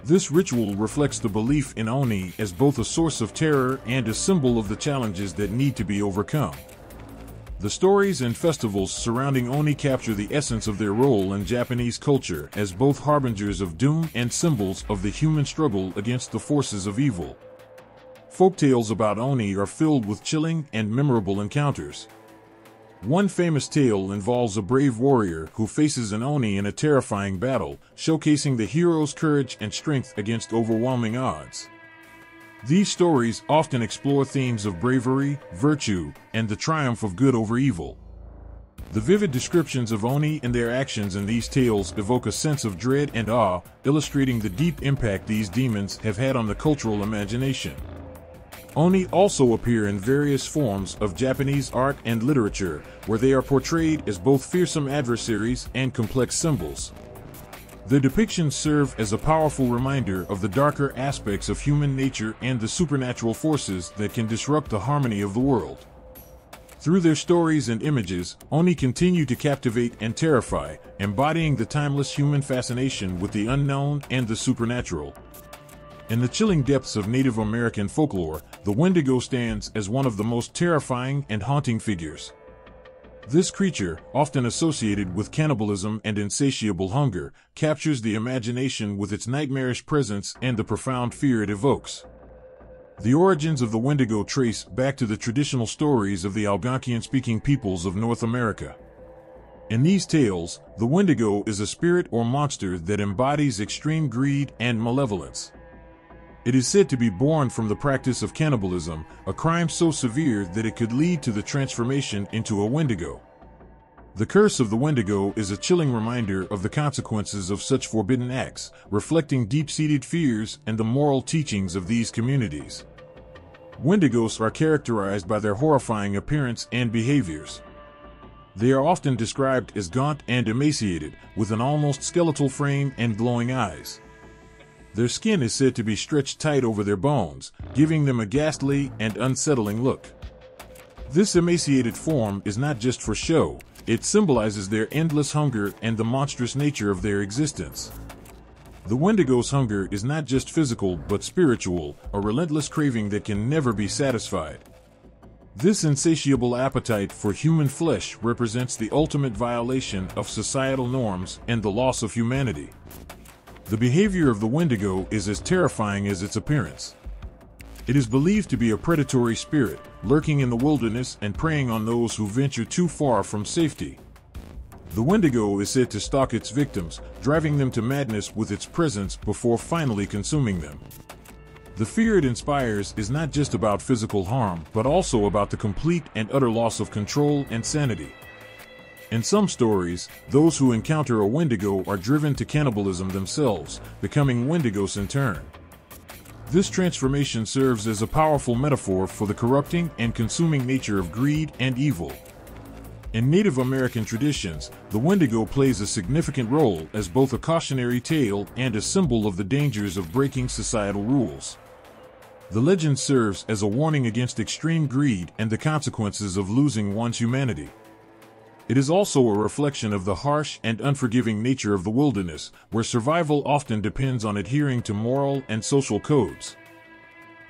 This ritual reflects the belief in Oni as both a source of terror and a symbol of the challenges that need to be overcome. The stories and festivals surrounding Oni capture the essence of their role in Japanese culture as both harbingers of doom and symbols of the human struggle against the forces of evil. Folktales about Oni are filled with chilling and memorable encounters. One famous tale involves a brave warrior who faces an Oni in a terrifying battle, showcasing the hero's courage and strength against overwhelming odds. These stories often explore themes of bravery, virtue, and the triumph of good over evil. The vivid descriptions of Oni and their actions in these tales evoke a sense of dread and awe, illustrating the deep impact these demons have had on the cultural imagination. Oni also appear in various forms of Japanese art and literature, where they are portrayed as both fearsome adversaries and complex symbols. The depictions serve as a powerful reminder of the darker aspects of human nature and the supernatural forces that can disrupt the harmony of the world. Through their stories and images, Oni continue to captivate and terrify, embodying the timeless human fascination with the unknown and the supernatural. In the chilling depths of Native American folklore, the Wendigo stands as one of the most terrifying and haunting figures. This creature, often associated with cannibalism and insatiable hunger, captures the imagination with its nightmarish presence and the profound fear it evokes. The origins of the Wendigo trace back to the traditional stories of the Algonquian-speaking peoples of North America. In these tales, the Wendigo is a spirit or monster that embodies extreme greed and malevolence. It is said to be born from the practice of cannibalism, a crime so severe that it could lead to the transformation into a Wendigo. The curse of the Wendigo is a chilling reminder of the consequences of such forbidden acts, reflecting deep-seated fears and the moral teachings of these communities. Wendigos are characterized by their horrifying appearance and behaviors. They are often described as gaunt and emaciated, with an almost skeletal frame and glowing eyes. Their skin is said to be stretched tight over their bones, giving them a ghastly and unsettling look. This emaciated form is not just for show, it symbolizes their endless hunger and the monstrous nature of their existence. The Wendigo's hunger is not just physical but spiritual, a relentless craving that can never be satisfied. This insatiable appetite for human flesh represents the ultimate violation of societal norms and the loss of humanity. The behavior of the Wendigo is as terrifying as its appearance. It is believed to be a predatory spirit, lurking in the wilderness and preying on those who venture too far from safety. The Wendigo is said to stalk its victims, driving them to madness with its presence before finally consuming them. The fear it inspires is not just about physical harm, but also about the complete and utter loss of control and sanity. In some stories, those who encounter a Wendigo are driven to cannibalism themselves, becoming Wendigos in turn. This transformation serves as a powerful metaphor for the corrupting and consuming nature of greed and evil. In Native American traditions, the Wendigo plays a significant role as both a cautionary tale and a symbol of the dangers of breaking societal rules. The legend serves as a warning against extreme greed and the consequences of losing one's humanity. It is also a reflection of the harsh and unforgiving nature of the wilderness, where survival often depends on adhering to moral and social codes.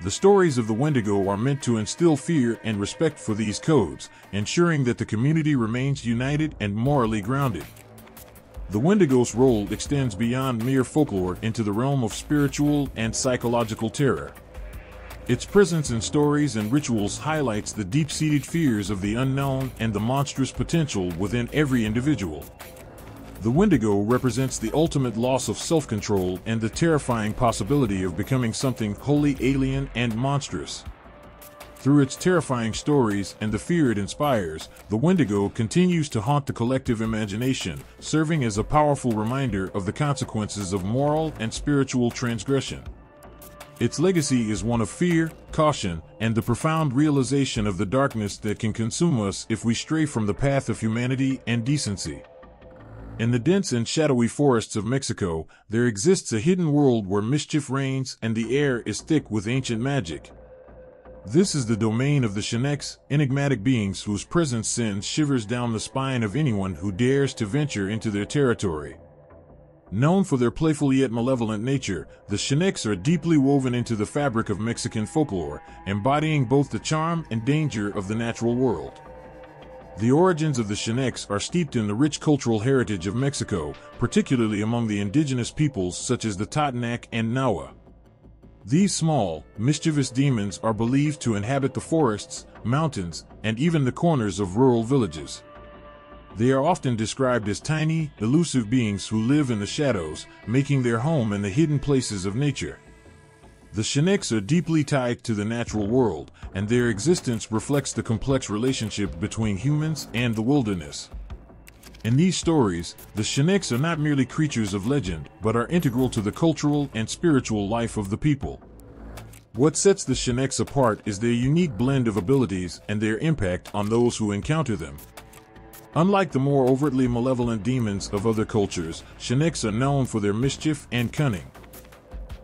The stories of the Wendigo are meant to instill fear and respect for these codes, ensuring that the community remains united and morally grounded. The Wendigo's role extends beyond mere folklore into the realm of spiritual and psychological terror. Its presence in stories and rituals highlights the deep-seated fears of the unknown and the monstrous potential within every individual. The Wendigo represents the ultimate loss of self-control and the terrifying possibility of becoming something wholly alien and monstrous. Through its terrifying stories and the fear it inspires, the Wendigo continues to haunt the collective imagination, serving as a powerful reminder of the consequences of moral and spiritual transgression. Its legacy is one of fear, caution, and the profound realization of the darkness that can consume us if we stray from the path of humanity and decency. In the dense and shadowy forests of Mexico, there exists a hidden world where mischief reigns and the air is thick with ancient magic. This is the domain of the Chaneques, enigmatic beings whose presence sends shivers down the spine of anyone who dares to venture into their territory. Known for their playful yet malevolent nature, the Chaneques are deeply woven into the fabric of Mexican folklore, embodying both the charm and danger of the natural world. The origins of the Chaneques are steeped in the rich cultural heritage of Mexico, particularly among the indigenous peoples such as the Totonac and Nahua. These small, mischievous demons are believed to inhabit the forests, mountains, and even the corners of rural villages. They are often described as tiny, elusive beings who live in the shadows, making their home in the hidden places of nature. The Chaneques are deeply tied to the natural world, and their existence reflects the complex relationship between humans and the wilderness. In these stories, the Chaneques are not merely creatures of legend, but are integral to the cultural and spiritual life of the people. What sets the Chaneques apart is their unique blend of abilities and their impact on those who encounter them. Unlike the more overtly malevolent demons of other cultures, Chaneques are known for their mischief and cunning.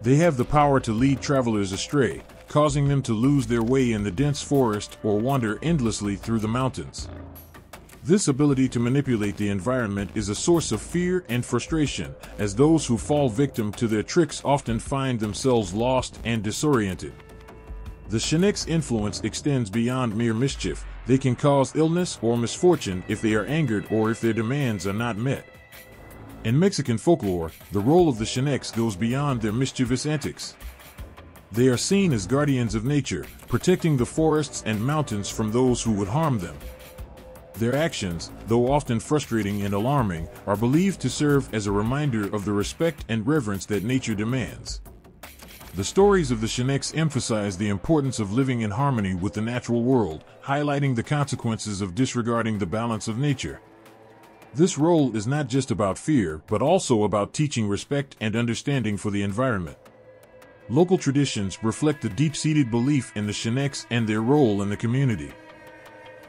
They have the power to lead travelers astray, causing them to lose their way in the dense forest or wander endlessly through the mountains. This ability to manipulate the environment is a source of fear and frustration, as those who fall victim to their tricks often find themselves lost and disoriented. The Chaneques' influence extends beyond mere mischief. They can cause illness or misfortune if they are angered or if their demands are not met. In Mexican folklore, the role of the Chaneques goes beyond their mischievous antics. They are seen as guardians of nature, protecting the forests and mountains from those who would harm them. Their actions, though often frustrating and alarming, are believed to serve as a reminder of the respect and reverence that nature demands. The stories of the Chaneques emphasize the importance of living in harmony with the natural world, highlighting the consequences of disregarding the balance of nature. This role is not just about fear, but also about teaching respect and understanding for the environment. Local traditions reflect the deep-seated belief in the Chaneques and their role in the community.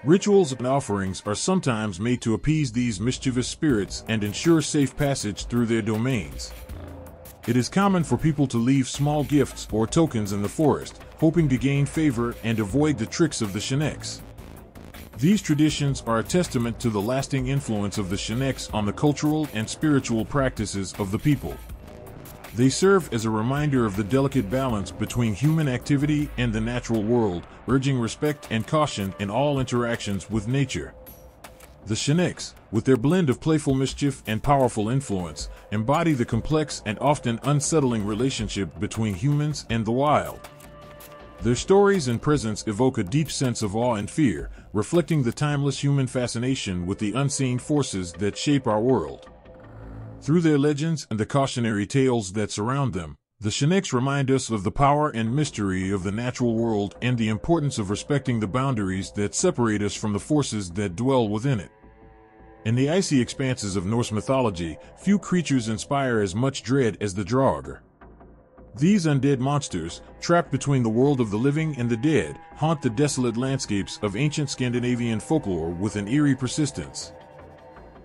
Rituals and offerings are sometimes made to appease these mischievous spirits and ensure safe passage through their domains. It is common for people to leave small gifts or tokens in the forest, hoping to gain favor and avoid the tricks of the Chaneques. These traditions are a testament to the lasting influence of the Chaneques on the cultural and spiritual practices of the people. They serve as a reminder of the delicate balance between human activity and the natural world, urging respect and caution in all interactions with nature. The Chaneques, with their blend of playful mischief and powerful influence, embody the complex and often unsettling relationship between humans and the wild. Their stories and presence evoke a deep sense of awe and fear, reflecting the timeless human fascination with the unseen forces that shape our world. Through their legends and the cautionary tales that surround them, the Chaneques remind us of the power and mystery of the natural world and the importance of respecting the boundaries that separate us from the forces that dwell within it. In the icy expanses of Norse mythology, few creatures inspire as much dread as the Draugr. These undead monsters, trapped between the world of the living and the dead, haunt the desolate landscapes of ancient Scandinavian folklore with an eerie persistence.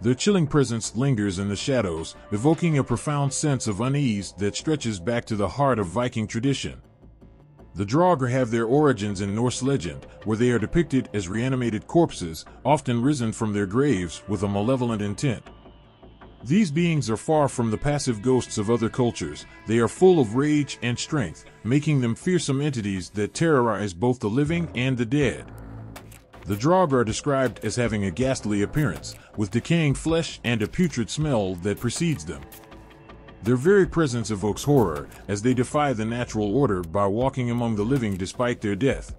Their chilling presence lingers in the shadows, evoking a profound sense of unease that stretches back to the heart of Viking tradition. The Draugr have their origins in Norse legend, where they are depicted as reanimated corpses, often risen from their graves with a malevolent intent. These beings are far from the passive ghosts of other cultures. They are full of rage and strength, making them fearsome entities that terrorize both the living and the dead. The Draugr are described as having a ghastly appearance, with decaying flesh and a putrid smell that precedes them. Their very presence evokes horror, as they defy the natural order by walking among the living despite their death.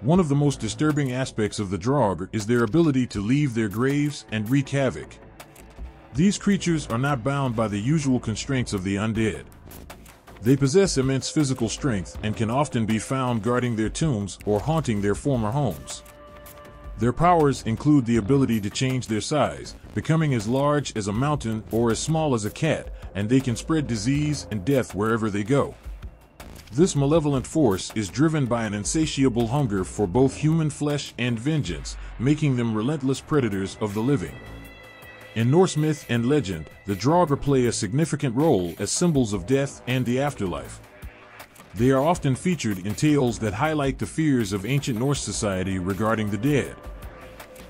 One of the most disturbing aspects of the Draugr is their ability to leave their graves and wreak havoc. These creatures are not bound by the usual constraints of the undead. They possess immense physical strength and can often be found guarding their tombs or haunting their former homes. Their powers include the ability to change their size, becoming as large as a mountain or as small as a cat, and they can spread disease and death wherever they go. This malevolent force is driven by an insatiable hunger for both human flesh and vengeance, making them relentless predators of the living. In Norse myth and legend, the Draugr play a significant role as symbols of death and the afterlife. They are often featured in tales that highlight the fears of ancient Norse society regarding the dead.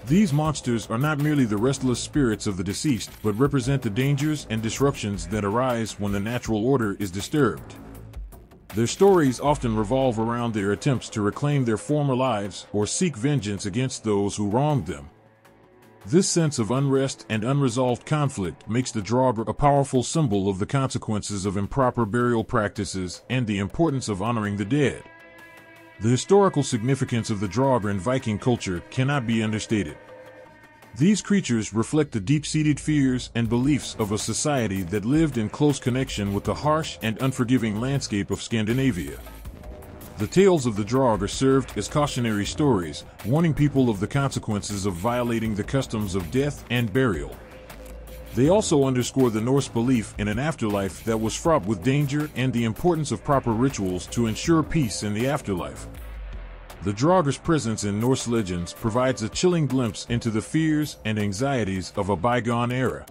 These monsters are not merely the restless spirits of the deceased, but represent the dangers and disruptions that arise when the natural order is disturbed. Their stories often revolve around their attempts to reclaim their former lives or seek vengeance against those who wronged them. This sense of unrest and unresolved conflict makes the Draugr a powerful symbol of the consequences of improper burial practices and the importance of honoring the dead. The historical significance of the Draugr in Viking culture cannot be understated. These creatures reflect the deep-seated fears and beliefs of a society that lived in close connection with the harsh and unforgiving landscape of Scandinavia. The tales of the Draugr served as cautionary stories, warning people of the consequences of violating the customs of death and burial. They also underscore the Norse belief in an afterlife that was fraught with danger and the importance of proper rituals to ensure peace in the afterlife. The Draugr's presence in Norse legends provides a chilling glimpse into the fears and anxieties of a bygone era.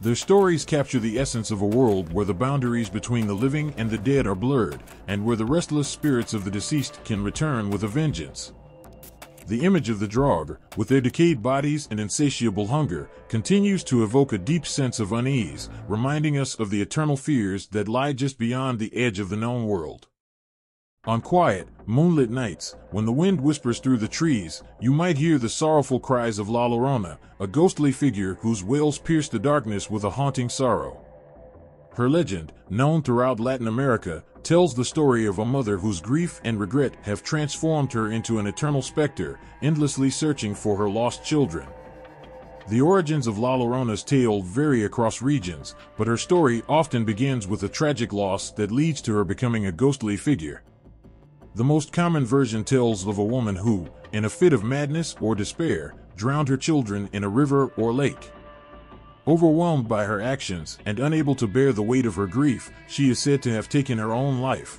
Their stories capture the essence of a world where the boundaries between the living and the dead are blurred, and where the restless spirits of the deceased can return with a vengeance. The image of the Draugr, with their decayed bodies and insatiable hunger, continues to evoke a deep sense of unease, reminding us of the eternal fears that lie just beyond the edge of the known world. On quiet, moonlit nights, when the wind whispers through the trees, you might hear the sorrowful cries of La Llorona, a ghostly figure whose wails pierce the darkness with a haunting sorrow. Her legend, known throughout Latin America, tells the story of a mother whose grief and regret have transformed her into an eternal specter, endlessly searching for her lost children. The origins of La Llorona's tale vary across regions, but her story often begins with a tragic loss that leads to her becoming a ghostly figure. The most common version tells of a woman who, in a fit of madness or despair, drowned her children in a river or lake. Overwhelmed by her actions and unable to bear the weight of her grief, she is said to have taken her own life.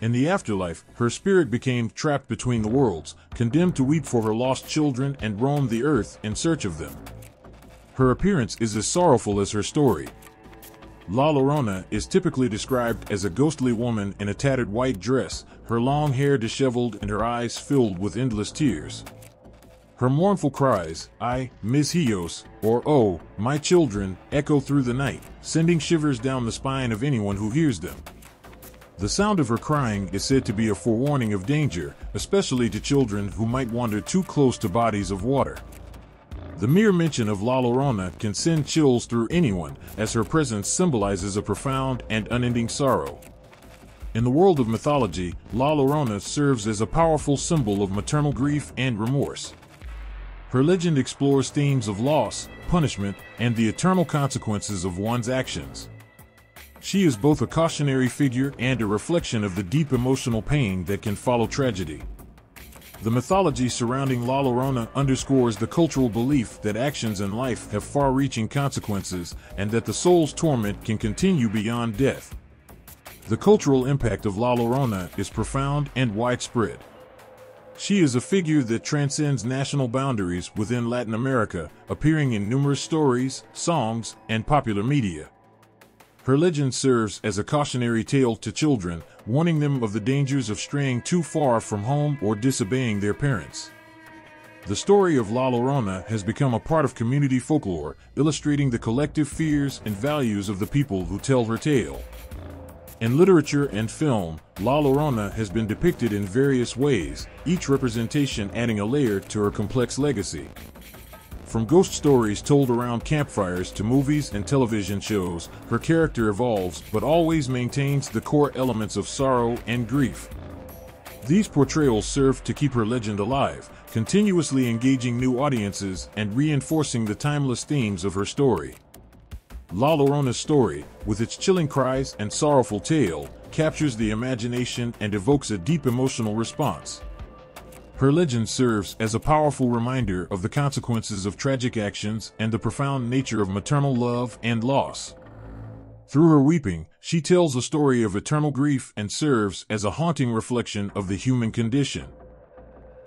In the afterlife, her spirit became trapped between the worlds, condemned to weep for her lost children and roam the earth in search of them. Her appearance is as sorrowful as her story. La Llorona is typically described as a ghostly woman in a tattered white dress, her long hair disheveled and her eyes filled with endless tears. Her mournful cries, "I, mis hijos," or "Oh, my children," echo through the night, sending shivers down the spine of anyone who hears them. The sound of her crying is said to be a forewarning of danger, especially to children who might wander too close to bodies of water. The mere mention of La Llorona can send chills through anyone, as her presence symbolizes a profound and unending sorrow. In the world of mythology, La Llorona serves as a powerful symbol of maternal grief and remorse. Her legend explores themes of loss, punishment, and the eternal consequences of one's actions. She is both a cautionary figure and a reflection of the deep emotional pain that can follow tragedy. The mythology surrounding La Llorona underscores the cultural belief that actions in life have far-reaching consequences and that the soul's torment can continue beyond death. The cultural impact of La Llorona is profound and widespread. She is a figure that transcends national boundaries within Latin America, appearing in numerous stories, songs, and popular media. Her legend serves as a cautionary tale to children, warning them of the dangers of straying too far from home or disobeying their parents. The story of La Llorona has become a part of community folklore, illustrating the collective fears and values of the people who tell her tale. In literature and film, La Llorona has been depicted in various ways, each representation adding a layer to her complex legacy. From ghost stories told around campfires to movies and television shows, her character evolves but always maintains the core elements of sorrow and grief. These portrayals serve to keep her legend alive, continuously engaging new audiences and reinforcing the timeless themes of her story. La Llorona's story, with its chilling cries and sorrowful tale, captures the imagination and evokes a deep emotional response. Her legend serves as a powerful reminder of the consequences of tragic actions and the profound nature of maternal love and loss. Through her weeping, she tells a story of eternal grief and serves as a haunting reflection of the human condition.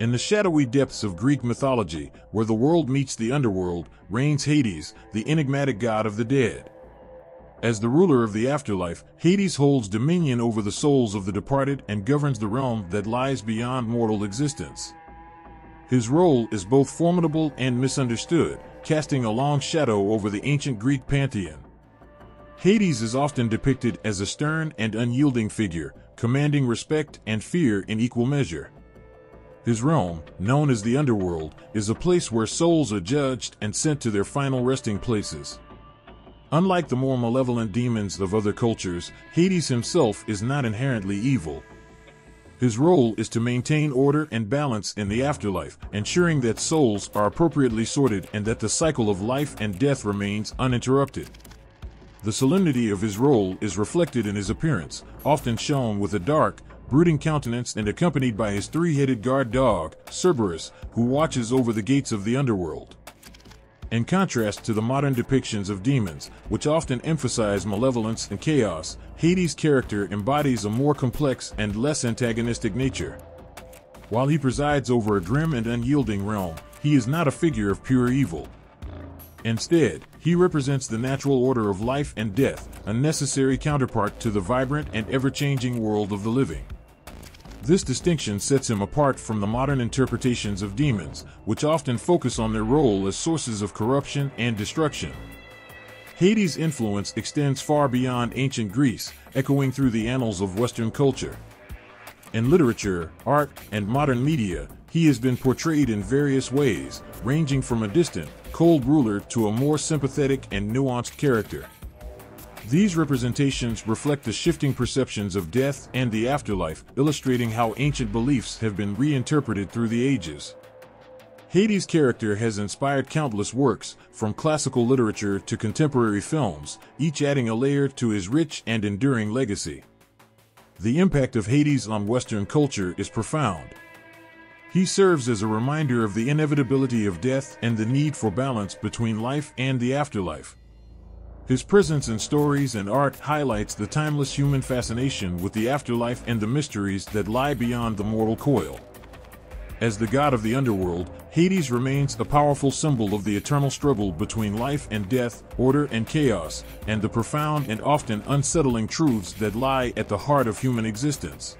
In the shadowy depths of Greek mythology, where the world meets the underworld, reigns Hades, the enigmatic god of the dead. As the ruler of the afterlife, Hades holds dominion over the souls of the departed and governs the realm that lies beyond mortal existence. His role is both formidable and misunderstood, casting a long shadow over the ancient Greek pantheon. Hades is often depicted as a stern and unyielding figure, commanding respect and fear in equal measure. His realm, known as the Underworld, is a place where souls are judged and sent to their final resting places. Unlike the more malevolent demons of other cultures, Hades himself is not inherently evil. His role is to maintain order and balance in the afterlife, ensuring that souls are appropriately sorted and that the cycle of life and death remains uninterrupted. The solemnity of his role is reflected in his appearance, often shown with a dark, brooding countenance and accompanied by his three-headed guard dog, Cerberus, who watches over the gates of the underworld. In contrast to the modern depictions of demons, which often emphasize malevolence and chaos, Hades' character embodies a more complex and less antagonistic nature. While he presides over a grim and unyielding realm, he is not a figure of pure evil. Instead, he represents the natural order of life and death, a necessary counterpart to the vibrant and ever-changing world of the living. This distinction sets him apart from the modern interpretations of demons, which often focus on their role as sources of corruption and destruction. Hades' influence extends far beyond ancient Greece, echoing through the annals of Western culture. In literature, art, and modern media, he has been portrayed in various ways, ranging from a distant, cold ruler to a more sympathetic and nuanced character. These representations reflect the shifting perceptions of death and the afterlife, illustrating how ancient beliefs have been reinterpreted through the ages. Hades' character has inspired countless works, from classical literature to contemporary films, each adding a layer to his rich and enduring legacy. The impact of Hades on Western culture is profound. He serves as a reminder of the inevitability of death and the need for balance between life and the afterlife. His presence in stories and art highlights the timeless human fascination with the afterlife and the mysteries that lie beyond the mortal coil. As the god of the underworld, Hades remains a powerful symbol of the eternal struggle between life and death, order and chaos, and the profound and often unsettling truths that lie at the heart of human existence.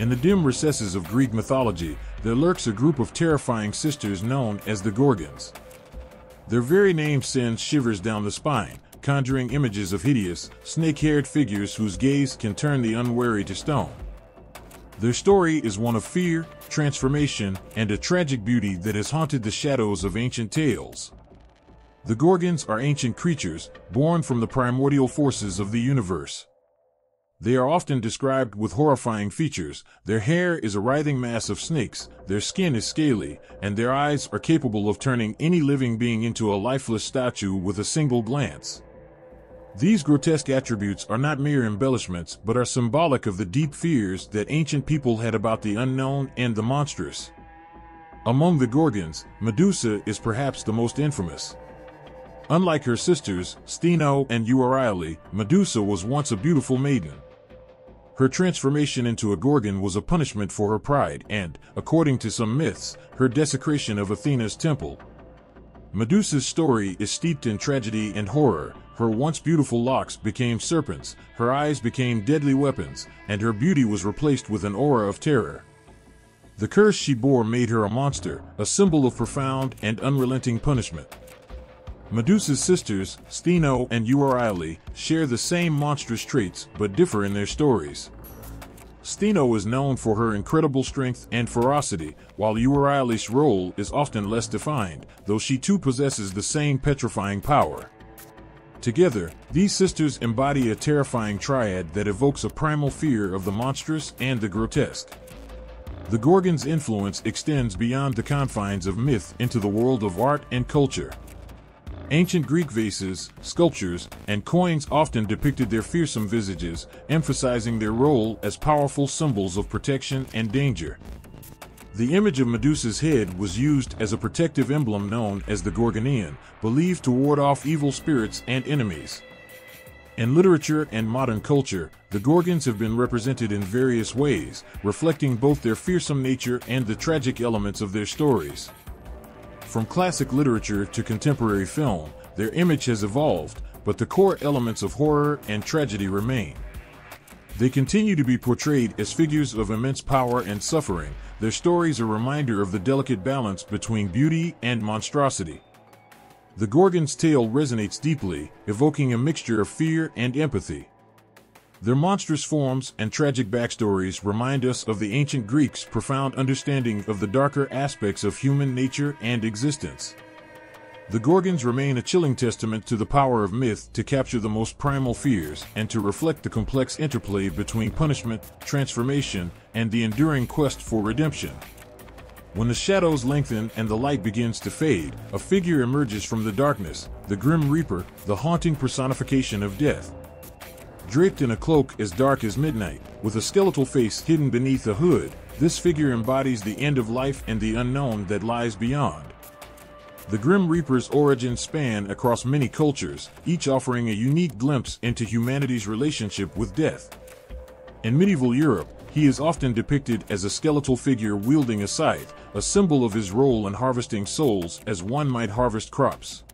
In the dim recesses of Greek mythology, there lurks a group of terrifying sisters known as the Gorgons. Their very name sends shivers down the spine, conjuring images of hideous, snake-haired figures whose gaze can turn the unwary to stone. Their story is one of fear, transformation, and a tragic beauty that has haunted the shadows of ancient tales. The Gorgons are ancient creatures, born from the primordial forces of the universe. They are often described with horrifying features. Their hair is a writhing mass of snakes, their skin is scaly, and their eyes are capable of turning any living being into a lifeless statue with a single glance. These grotesque attributes are not mere embellishments, but are symbolic of the deep fears that ancient people had about the unknown and the monstrous. Among the Gorgons, Medusa is perhaps the most infamous. Unlike her sisters, Stheno and Euryale, Medusa was once a beautiful maiden. Her transformation into a Gorgon was a punishment for her pride and, according to some myths, her desecration of Athena's temple. Medusa's story is steeped in tragedy and horror. Her once beautiful locks became serpents, her eyes became deadly weapons, and her beauty was replaced with an aura of terror. The curse she bore made her a monster, a symbol of profound and unrelenting punishment. Medusa's sisters, Stheno and Euryale, share the same monstrous traits but differ in their stories. Stheno is known for her incredible strength and ferocity, while Euryale's role is often less defined, though she too possesses the same petrifying power. Together, these sisters embody a terrifying triad that evokes a primal fear of the monstrous and the grotesque. The Gorgons' influence extends beyond the confines of myth into the world of art and culture. Ancient Greek vases, sculptures, and coins often depicted their fearsome visages, emphasizing their role as powerful symbols of protection and danger. The image of Medusa's head was used as a protective emblem known as the Gorgoneion, believed to ward off evil spirits and enemies. In literature and modern culture, the Gorgons have been represented in various ways, reflecting both their fearsome nature and the tragic elements of their stories. From classic literature to contemporary film, their image has evolved, but the core elements of horror and tragedy remain. They continue to be portrayed as figures of immense power and suffering. Their stories are a reminder of the delicate balance between beauty and monstrosity. The Gorgon's tale resonates deeply, evoking a mixture of fear and empathy. Their monstrous forms and tragic backstories remind us of the ancient Greeks' profound understanding of the darker aspects of human nature and existence. The Gorgons remain a chilling testament to the power of myth to capture the most primal fears and to reflect the complex interplay between punishment, transformation, and the enduring quest for redemption. When the shadows lengthen and the light begins to fade, a figure emerges from the darkness, the Grim Reaper, the haunting personification of death. Draped in a cloak as dark as midnight, with a skeletal face hidden beneath a hood, this figure embodies the end of life and the unknown that lies beyond. The Grim Reaper's origins span across many cultures, each offering a unique glimpse into humanity's relationship with death. In medieval Europe, he is often depicted as a skeletal figure wielding a scythe, a symbol of his role in harvesting souls as one might harvest crops.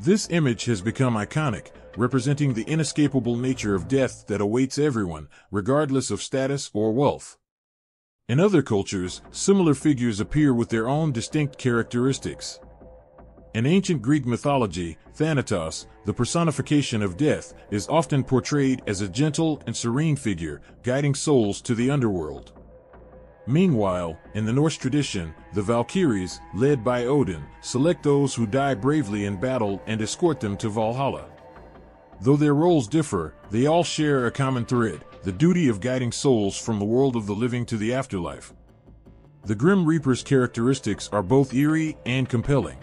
This image has become iconic, representing the inescapable nature of death that awaits everyone, regardless of status or wealth. In other cultures, similar figures appear with their own distinct characteristics. In ancient Greek mythology, Thanatos, the personification of death, is often portrayed as a gentle and serene figure, guiding souls to the underworld. Meanwhile, in the Norse tradition, the Valkyries, led by Odin, select those who die bravely in battle and escort them to Valhalla. Though their roles differ, they all share a common thread, the duty of guiding souls from the world of the living to the afterlife. The Grim Reaper's characteristics are both eerie and compelling.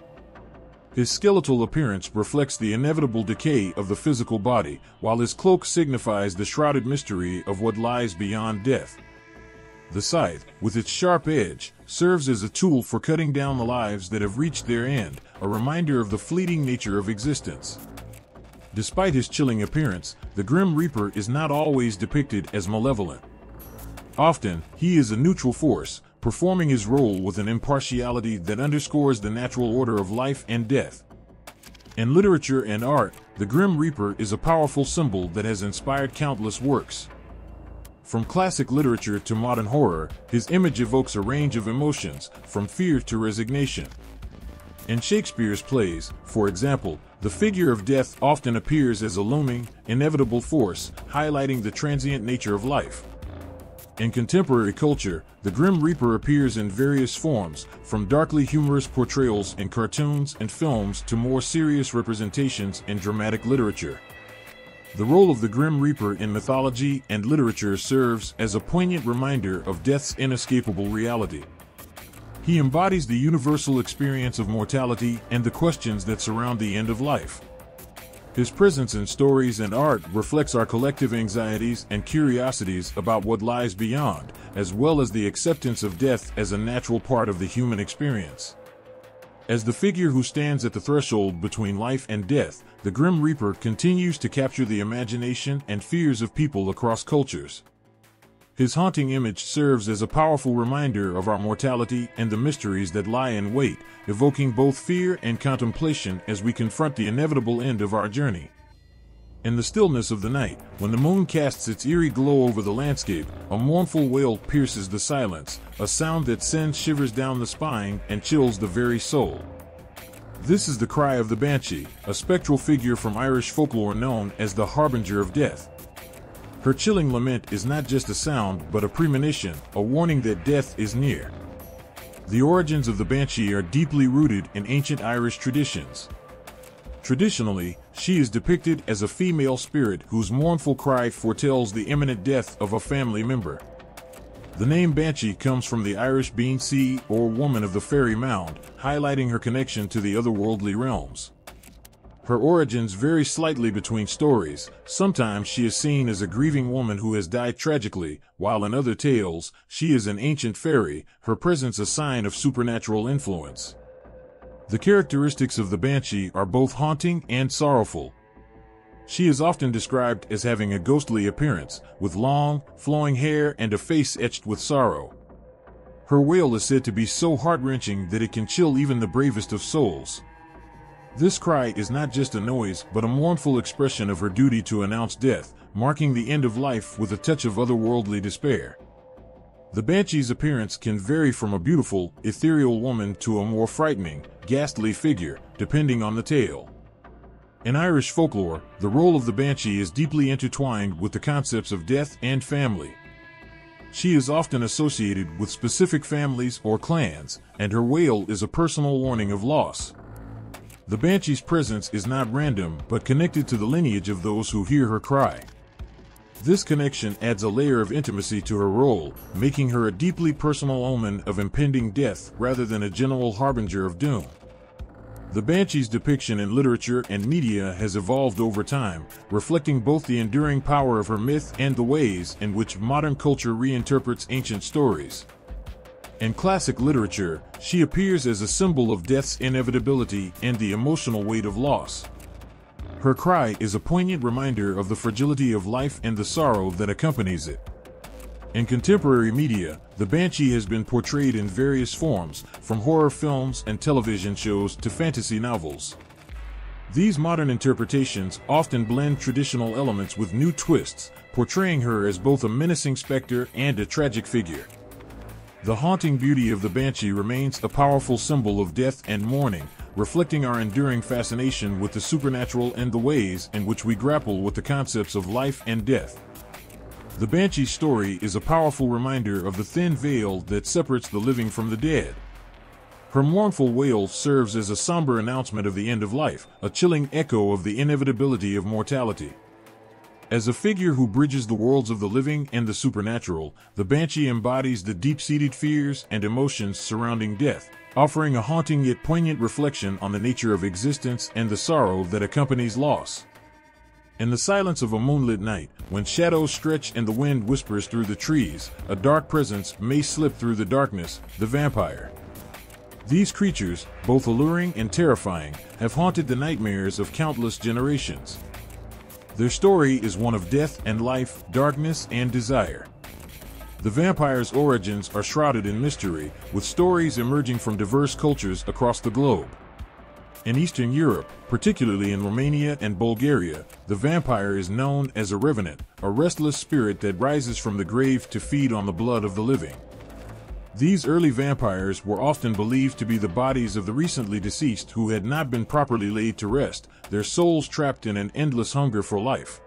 His skeletal appearance reflects the inevitable decay of the physical body, while his cloak signifies the shrouded mystery of what lies beyond death. The scythe, with its sharp edge, serves as a tool for cutting down the lives that have reached their end, a reminder of the fleeting nature of existence. Despite his chilling appearance, the Grim Reaper is not always depicted as malevolent. Often, he is a neutral force, performing his role with an impartiality that underscores the natural order of life and death. In literature and art, the Grim Reaper is a powerful symbol that has inspired countless works. From classic literature to modern horror, his image evokes a range of emotions, from fear to resignation. In Shakespeare's plays, for example, the figure of death often appears as a looming, inevitable force, highlighting the transient nature of life. In contemporary culture, the Grim Reaper appears in various forms, from darkly humorous portrayals in cartoons and films to more serious representations in dramatic literature. The role of the Grim Reaper in mythology and literature serves as a poignant reminder of death's inescapable reality. He embodies the universal experience of mortality and the questions that surround the end of life. His presence in stories and art reflects our collective anxieties and curiosities about what lies beyond, as well as the acceptance of death as a natural part of the human experience. As the figure who stands at the threshold between life and death, the Grim Reaper continues to capture the imagination and fears of people across cultures. His haunting image serves as a powerful reminder of our mortality and the mysteries that lie in wait, evoking both fear and contemplation as we confront the inevitable end of our journey. In the stillness of the night, when the moon casts its eerie glow over the landscape, a mournful wail pierces the silence, a sound that sends shivers down the spine and chills the very soul. This is the cry of the Banshee, a spectral figure from Irish folklore known as the Harbinger of Death. Her chilling lament is not just a sound, but a premonition, a warning that death is near. The origins of the Banshee are deeply rooted in ancient Irish traditions. Traditionally, she is depicted as a female spirit whose mournful cry foretells the imminent death of a family member. The name Banshee comes from the Irish Bean Sea, or Woman of the Fairy Mound, highlighting her connection to the otherworldly realms. Her origins vary slightly between stories. Sometimes she is seen as a grieving woman who has died tragically, while in other tales, she is an ancient fairy, her presence a sign of supernatural influence. The characteristics of the Banshee are both haunting and sorrowful. She is often described as having a ghostly appearance, with long, flowing hair and a face etched with sorrow. Her wail is said to be so heart-wrenching that it can chill even the bravest of souls. This cry is not just a noise, but a mournful expression of her duty to announce death, marking the end of life with a touch of otherworldly despair. The Banshee's appearance can vary from a beautiful, ethereal woman to a more frightening, ghastly figure, depending on the tale. In Irish folklore, the role of the banshee is deeply intertwined with the concepts of death and family. She is often associated with specific families or clans, and her wail is a personal warning of loss. The banshee's presence is not random, but connected to the lineage of those who hear her cry. This connection adds a layer of intimacy to her role, making her a deeply personal omen of impending death rather than a general harbinger of doom. The banshee's depiction in literature and media has evolved over time, reflecting both the enduring power of her myth and the ways in which modern culture reinterprets ancient stories. In classic literature, she appears as a symbol of death's inevitability and the emotional weight of loss. Her cry is a poignant reminder of the fragility of life and the sorrow that accompanies it. In contemporary media, the banshee has been portrayed in various forms, from horror films and television shows to fantasy novels. These modern interpretations often blend traditional elements with new twists, portraying her as both a menacing specter and a tragic figure. The haunting beauty of the banshee remains a powerful symbol of death and mourning, reflecting our enduring fascination with the supernatural and the ways in which we grapple with the concepts of life and death. The banshee's story is a powerful reminder of the thin veil that separates the living from the dead. Her mournful wail serves as a somber announcement of the end of life, a chilling echo of the inevitability of mortality. As a figure who bridges the worlds of the living and the supernatural, the banshee embodies the deep-seated fears and emotions surrounding death, offering a haunting yet poignant reflection on the nature of existence and the sorrow that accompanies loss. In the silence of a moonlit night, when shadows stretch and the wind whispers through the trees, a dark presence may slip through the darkness, the vampire. These creatures, both alluring and terrifying, have haunted the nightmares of countless generations. Their story is one of death and life, darkness and desire. The vampire's origins are shrouded in mystery, with stories emerging from diverse cultures across the globe. In Eastern Europe, particularly in Romania and Bulgaria, the vampire is known as a revenant, a restless spirit that rises from the grave to feed on the blood of the living. These early vampires were often believed to be the bodies of the recently deceased who had not been properly laid to rest, their souls trapped in an endless hunger for life.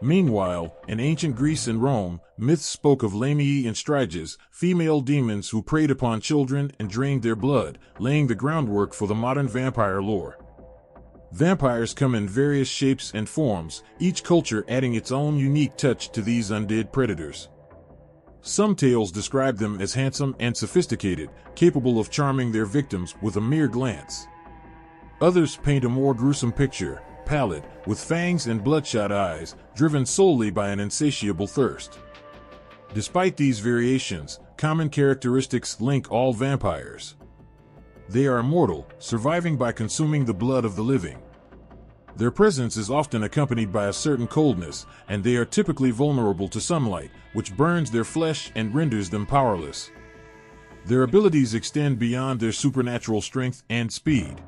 Meanwhile, in ancient Greece and Rome, myths spoke of Lamiae and Striges, female demons who preyed upon children and drained their blood, laying the groundwork for the modern vampire lore. Vampires come in various shapes and forms, each culture adding its own unique touch to these undead predators. Some tales describe them as handsome and sophisticated, capable of charming their victims with a mere glance. Others paint a more gruesome picture, pallid, with fangs and bloodshot eyes, driven solely by an insatiable thirst. Despite these variations, common characteristics link all vampires. They are immortal, surviving by consuming the blood of the living. Their presence is often accompanied by a certain coldness, and they are typically vulnerable to sunlight, which burns their flesh and renders them powerless. Their abilities extend beyond their supernatural strength and speed.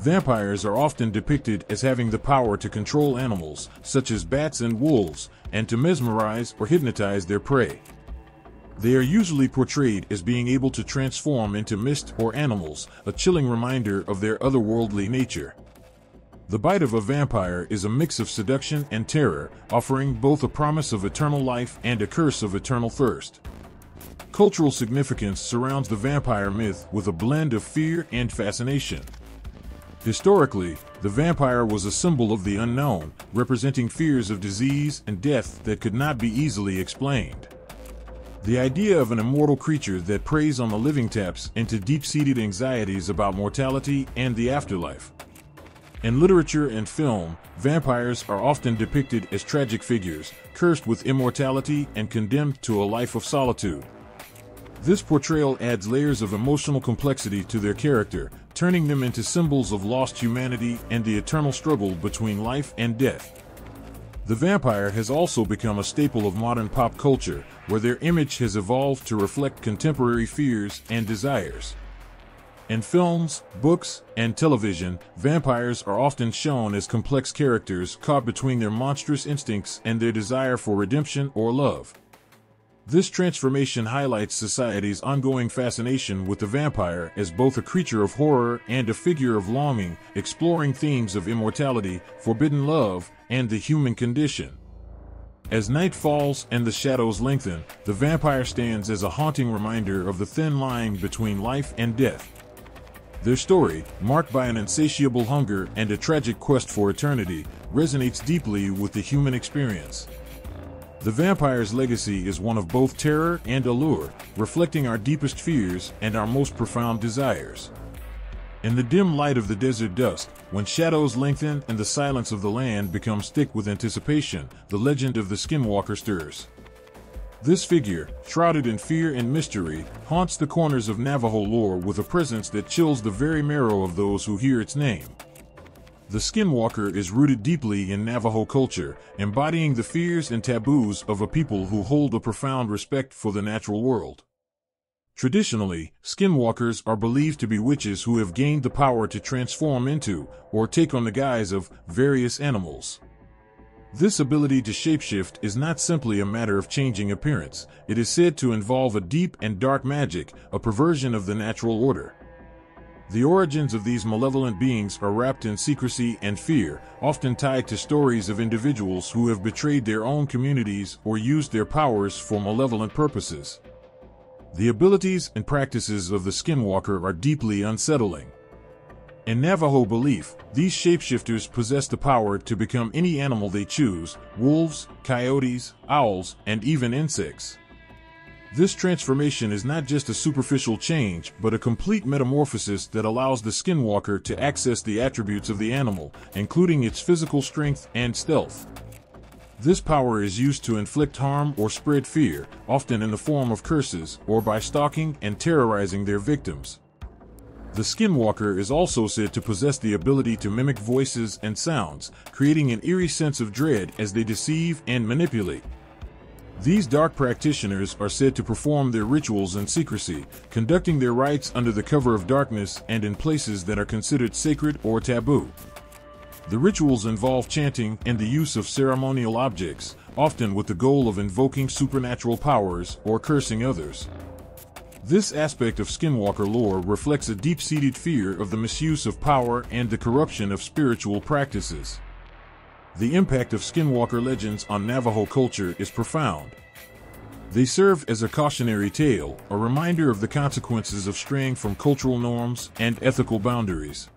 Vampires are often depicted as having the power to control animals, such as bats and wolves, and to mesmerize or hypnotize their prey. They are usually portrayed as being able to transform into mist or animals, a chilling reminder of their otherworldly nature. The bite of a vampire is a mix of seduction and terror, offering both a promise of eternal life and a curse of eternal thirst. Cultural significance surrounds the vampire myth with a blend of fear and fascination. Historically, the vampire was a symbol of the unknown, representing fears of disease and death that could not be easily explained. The idea of an immortal creature that preys on the living taps into deep-seated anxieties about mortality and the afterlife. In literature and film, vampires are often depicted as tragic figures, cursed with immortality and condemned to a life of solitude. This portrayal adds layers of emotional complexity to their character, turning them into symbols of lost humanity and the eternal struggle between life and death. The vampire has also become a staple of modern pop culture, where their image has evolved to reflect contemporary fears and desires. In films, books, and television, vampires are often shown as complex characters caught between their monstrous instincts and their desire for redemption or love. This transformation highlights society's ongoing fascination with the vampire as both a creature of horror and a figure of longing, exploring themes of immortality, forbidden love, and the human condition. As night falls and the shadows lengthen, the vampire stands as a haunting reminder of the thin line between life and death. Their story, marked by an insatiable hunger and a tragic quest for eternity, resonates deeply with the human experience. The vampire's legacy is one of both terror and allure, reflecting our deepest fears and our most profound desires. In the dim light of the desert dusk, when shadows lengthen and the silence of the land becomes thick with anticipation, the legend of the Skinwalker stirs. This figure, shrouded in fear and mystery, haunts the corners of Navajo lore with a presence that chills the very marrow of those who hear its name. The Skinwalker is rooted deeply in Navajo culture, embodying the fears and taboos of a people who hold a profound respect for the natural world. Traditionally, Skinwalkers are believed to be witches who have gained the power to transform into, or take on the guise of, various animals. This ability to shapeshift is not simply a matter of changing appearance, it is said to involve a deep and dark magic, a perversion of the natural order. The origins of these malevolent beings are wrapped in secrecy and fear, often tied to stories of individuals who have betrayed their own communities or used their powers for malevolent purposes. The abilities and practices of the Skinwalker are deeply unsettling. In Navajo belief, these shapeshifters possess the power to become any animal they choose: wolves, coyotes, owls, and even insects. This transformation is not just a superficial change, but a complete metamorphosis that allows the Skinwalker to access the attributes of the animal, including its physical strength and stealth. This power is used to inflict harm or spread fear, often in the form of curses or by stalking and terrorizing their victims. The Skinwalker is also said to possess the ability to mimic voices and sounds, creating an eerie sense of dread as they deceive and manipulate. These dark practitioners are said to perform their rituals in secrecy, conducting their rites under the cover of darkness and in places that are considered sacred or taboo. The rituals involve chanting and the use of ceremonial objects, often with the goal of invoking supernatural powers or cursing others. This aspect of Skinwalker lore reflects a deep-seated fear of the misuse of power and the corruption of spiritual practices. The impact of Skinwalker legends on Navajo culture is profound. They serve as a cautionary tale, a reminder of the consequences of straying from cultural norms and ethical boundaries.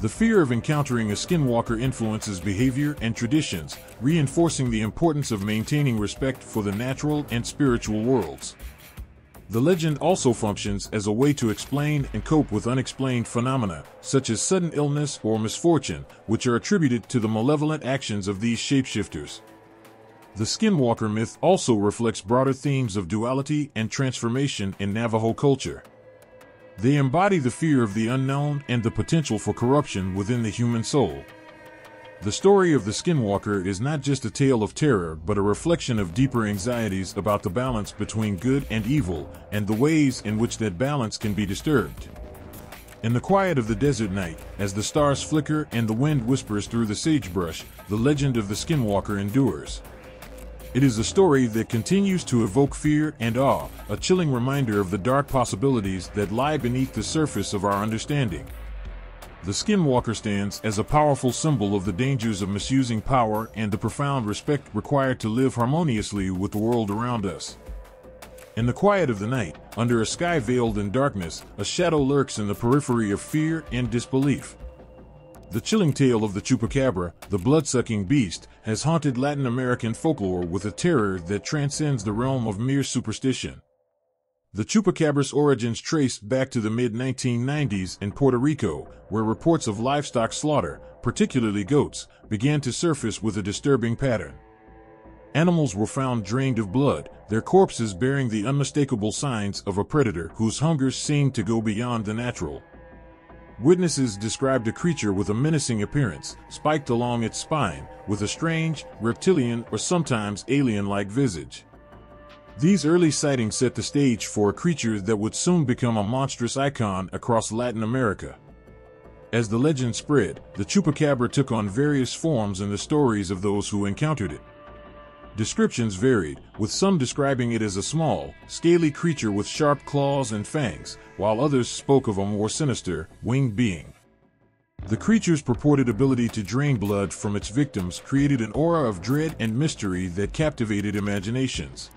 The fear of encountering a Skinwalker influences behavior and traditions, reinforcing the importance of maintaining respect for the natural and spiritual worlds. The legend also functions as a way to explain and cope with unexplained phenomena, such as sudden illness or misfortune, which are attributed to the malevolent actions of these shapeshifters. The Skinwalker myth also reflects broader themes of duality and transformation in Navajo culture. They embody the fear of the unknown and the potential for corruption within the human soul. The story of the Skinwalker is not just a tale of terror, but a reflection of deeper anxieties about the balance between good and evil, and the ways in which that balance can be disturbed. In the quiet of the desert night, as the stars flicker and the wind whispers through the sagebrush, the legend of the Skinwalker endures. It is a story that continues to evoke fear and awe, a chilling reminder of the dark possibilities that lie beneath the surface of our understanding. The Skinwalker stands as a powerful symbol of the dangers of misusing power and the profound respect required to live harmoniously with the world around us. In the quiet of the night, under a sky veiled in darkness, a shadow lurks in the periphery of fear and disbelief. The chilling tale of the Chupacabra, the blood-sucking beast, has haunted Latin American folklore with a terror that transcends the realm of mere superstition. The Chupacabra's origins trace back to the mid nineteen nineties in Puerto Rico, where reports of livestock slaughter, particularly goats, began to surface with a disturbing pattern. Animals were found drained of blood, their corpses bearing the unmistakable signs of a predator whose hunger seemed to go beyond the natural. Witnesses described a creature with a menacing appearance, spiked along its spine, with a strange, reptilian or sometimes alien-like visage. These early sightings set the stage for a creature that would soon become a monstrous icon across Latin America. As the legend spread, the Chupacabra took on various forms in the stories of those who encountered it. Descriptions varied, with some describing it as a small, scaly creature with sharp claws and fangs, while others spoke of a more sinister, winged being. The creature's purported ability to drain blood from its victims created an aura of dread and mystery that captivated imaginations.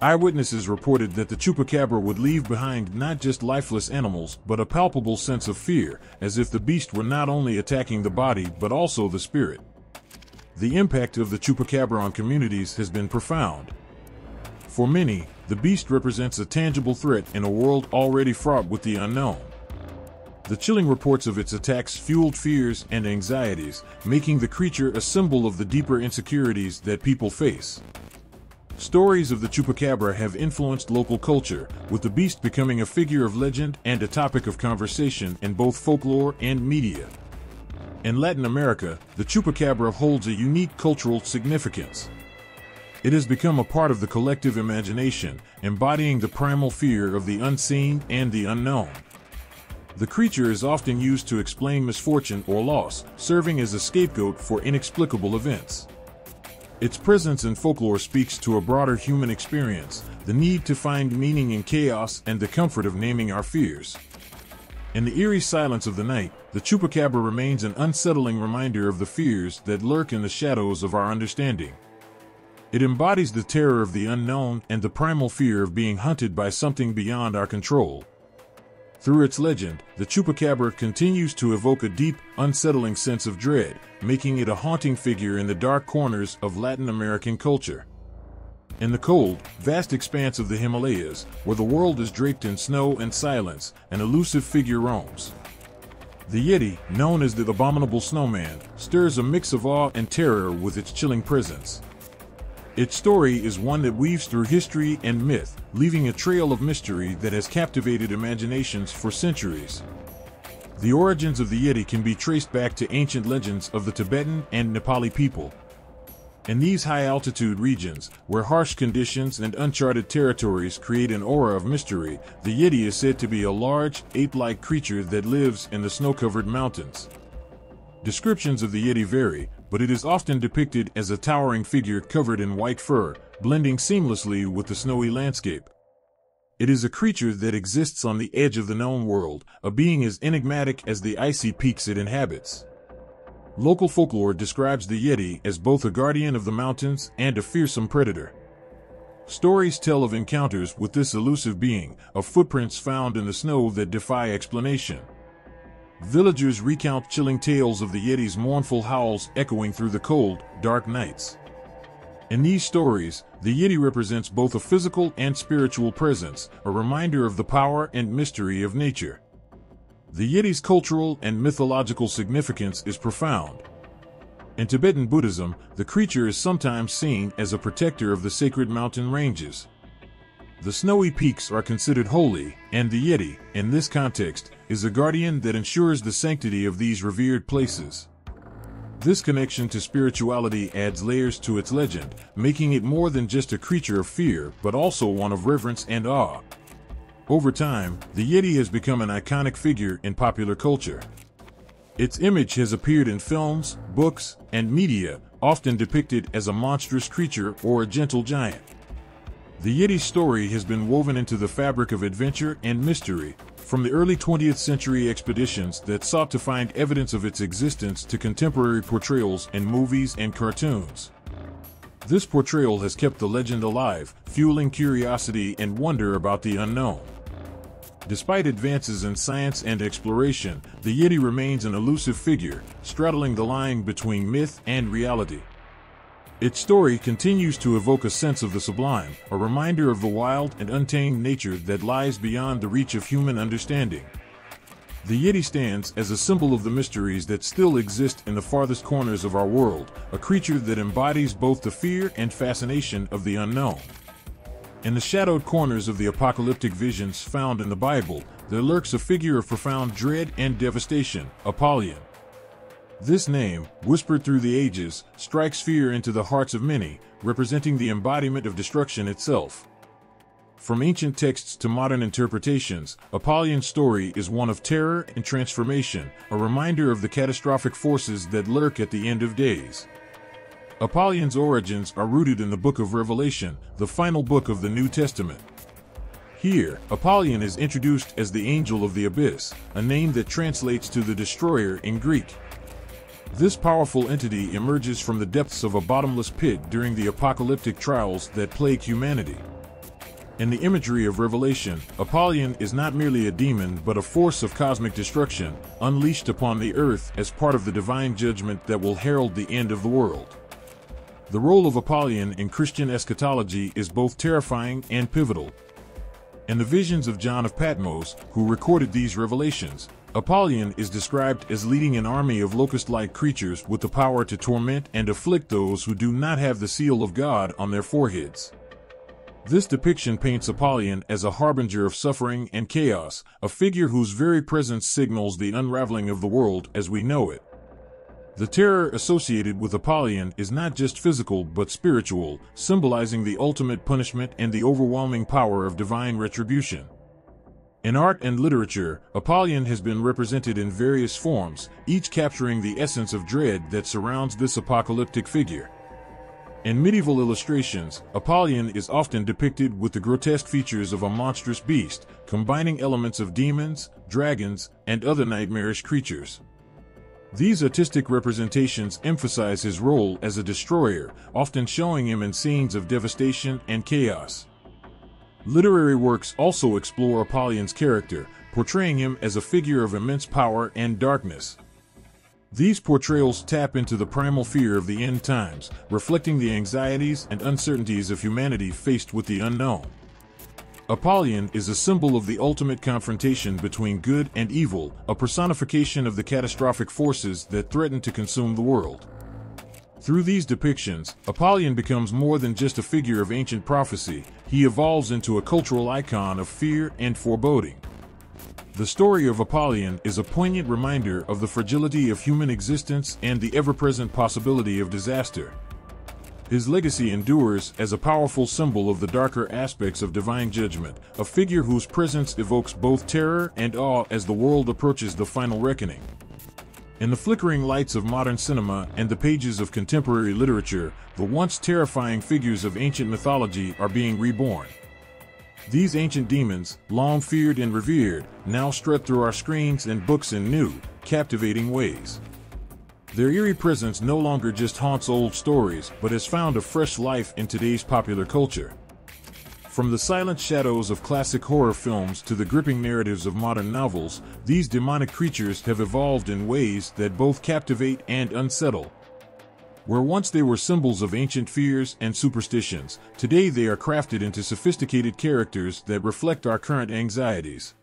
Eyewitnesses reported that the Chupacabra would leave behind not just lifeless animals, but a palpable sense of fear, as if the beast were not only attacking the body but also the spirit. The impact of the Chupacabra on communities has been profound. For many, the beast represents a tangible threat in a world already fraught with the unknown. The chilling reports of its attacks fueled fears and anxieties, making the creature a symbol of the deeper insecurities that people face. Stories of the Chupacabra have influenced local culture, with the beast becoming a figure of legend and a topic of conversation in both folklore and media. In Latin America, the Chupacabra holds a unique cultural significance. It has become a part of the collective imagination, embodying the primal fear of the unseen and the unknown. The creature is often used to explain misfortune or loss, serving as a scapegoat for inexplicable events. Its presence in folklore speaks to a broader human experience, the need to find meaning in chaos and the comfort of naming our fears. In the eerie silence of the night, the Chupacabra remains an unsettling reminder of the fears that lurk in the shadows of our understanding. It embodies the terror of the unknown and the primal fear of being hunted by something beyond our control. Through its legend, the Chupacabra continues to evoke a deep, unsettling sense of dread, making it a haunting figure in the dark corners of Latin American culture. In the cold, vast expanse of the Himalayas, where the world is draped in snow and silence, an elusive figure roams. The Yeti, known as the abominable snowman, stirs a mix of awe and terror with its chilling presence. Its story is one that weaves through history and myth, leaving a trail of mystery that has captivated imaginations for centuries. The origins of the Yeti can be traced back to ancient legends of the Tibetan and Nepali people. In these high-altitude regions, where harsh conditions and uncharted territories create an aura of mystery, the Yeti is said to be a large, ape-like creature that lives in the snow-covered mountains. Descriptions of the Yeti vary, but it is often depicted as a towering figure covered in white fur, blending seamlessly with the snowy landscape. It is a creature that exists on the edge of the known world, a being as enigmatic as the icy peaks it inhabits. Local folklore describes the Yeti as both a guardian of the mountains and a fearsome predator. Stories tell of encounters with this elusive being, of footprints found in the snow that defy explanation. Villagers recount chilling tales of the Yeti's mournful howls echoing through the cold, dark nights. In these stories, the Yeti represents both a physical and spiritual presence, a reminder of the power and mystery of nature. The Yeti's cultural and mythological significance is profound. In Tibetan Buddhism, the creature is sometimes seen as a protector of the sacred mountain ranges. The snowy peaks are considered holy, and the Yeti, in this context, is a guardian that ensures the sanctity of these revered places. This connection to spirituality adds layers to its legend, making it more than just a creature of fear, but also one of reverence and awe. Over time, the Yeti has become an iconic figure in popular culture. Its image has appeared in films, books, and media, often depicted as a monstrous creature or a gentle giant. The Yeti's story has been woven into the fabric of adventure and mystery, from the early twentieth century expeditions that sought to find evidence of its existence to contemporary portrayals in movies and cartoons. This portrayal has kept the legend alive, fueling curiosity and wonder about the unknown. Despite advances in science and exploration, the Yeti remains an elusive figure, straddling the line between myth and reality. Its story continues to evoke a sense of the sublime, a reminder of the wild and untamed nature that lies beyond the reach of human understanding. The Yeti stands as a symbol of the mysteries that still exist in the farthest corners of our world, a creature that embodies both the fear and fascination of the unknown. In the shadowed corners of the apocalyptic visions found in the Bible, there lurks a figure of profound dread and devastation, Apollyon. This name, whispered through the ages, strikes fear into the hearts of many, representing the embodiment of destruction itself. From ancient texts to modern interpretations, Apollyon's story is one of terror and transformation, a reminder of the catastrophic forces that lurk at the end of days. Apollyon's origins are rooted in the Book of Revelation, the final book of the New Testament. Here, Apollyon is introduced as the Angel of the Abyss, a name that translates to the Destroyer in Greek. This powerful entity emerges from the depths of a bottomless pit during the apocalyptic trials that plague humanity. In the imagery of Revelation, Apollyon is not merely a demon but a force of cosmic destruction, unleashed upon the earth as part of the divine judgment that will herald the end of the world. The role of Apollyon in Christian eschatology is both terrifying and pivotal. In the visions of John of Patmos, who recorded these revelations, Apollyon is described as leading an army of locust-like creatures with the power to torment and afflict those who do not have the seal of God on their foreheads. This depiction paints Apollyon as a harbinger of suffering and chaos, a figure whose very presence signals the unraveling of the world as we know it. The terror associated with Apollyon is not just physical but spiritual, symbolizing the ultimate punishment and the overwhelming power of divine retribution. In art and literature, Apollyon has been represented in various forms, each capturing the essence of dread that surrounds this apocalyptic figure. In medieval illustrations, Apollyon is often depicted with the grotesque features of a monstrous beast, combining elements of demons, dragons, and other nightmarish creatures. These artistic representations emphasize his role as a destroyer, often showing him in scenes of devastation and chaos. Literary works also explore Apollyon's character, portraying him as a figure of immense power and darkness. These portrayals tap into the primal fear of the end times, reflecting the anxieties and uncertainties of humanity faced with the unknown. Apollyon is a symbol of the ultimate confrontation between good and evil, a personification of the catastrophic forces that threaten to consume the world. Through these depictions, Apollyon becomes more than just a figure of ancient prophecy, he evolves into a cultural icon of fear and foreboding. The story of Apollyon is a poignant reminder of the fragility of human existence and the ever-present possibility of disaster. His legacy endures as a powerful symbol of the darker aspects of divine judgment, a figure whose presence evokes both terror and awe as the world approaches the final reckoning. In the flickering lights of modern cinema and the pages of contemporary literature, the once terrifying figures of ancient mythology are being reborn. These ancient demons, long feared and revered, now strut through our screens and books in new, captivating ways. Their eerie presence no longer just haunts old stories, but has found a fresh life in today's popular culture. From the silent shadows of classic horror films to the gripping narratives of modern novels, these demonic creatures have evolved in ways that both captivate and unsettle. Where once they were symbols of ancient fears and superstitions, today they are crafted into sophisticated characters that reflect our current anxieties.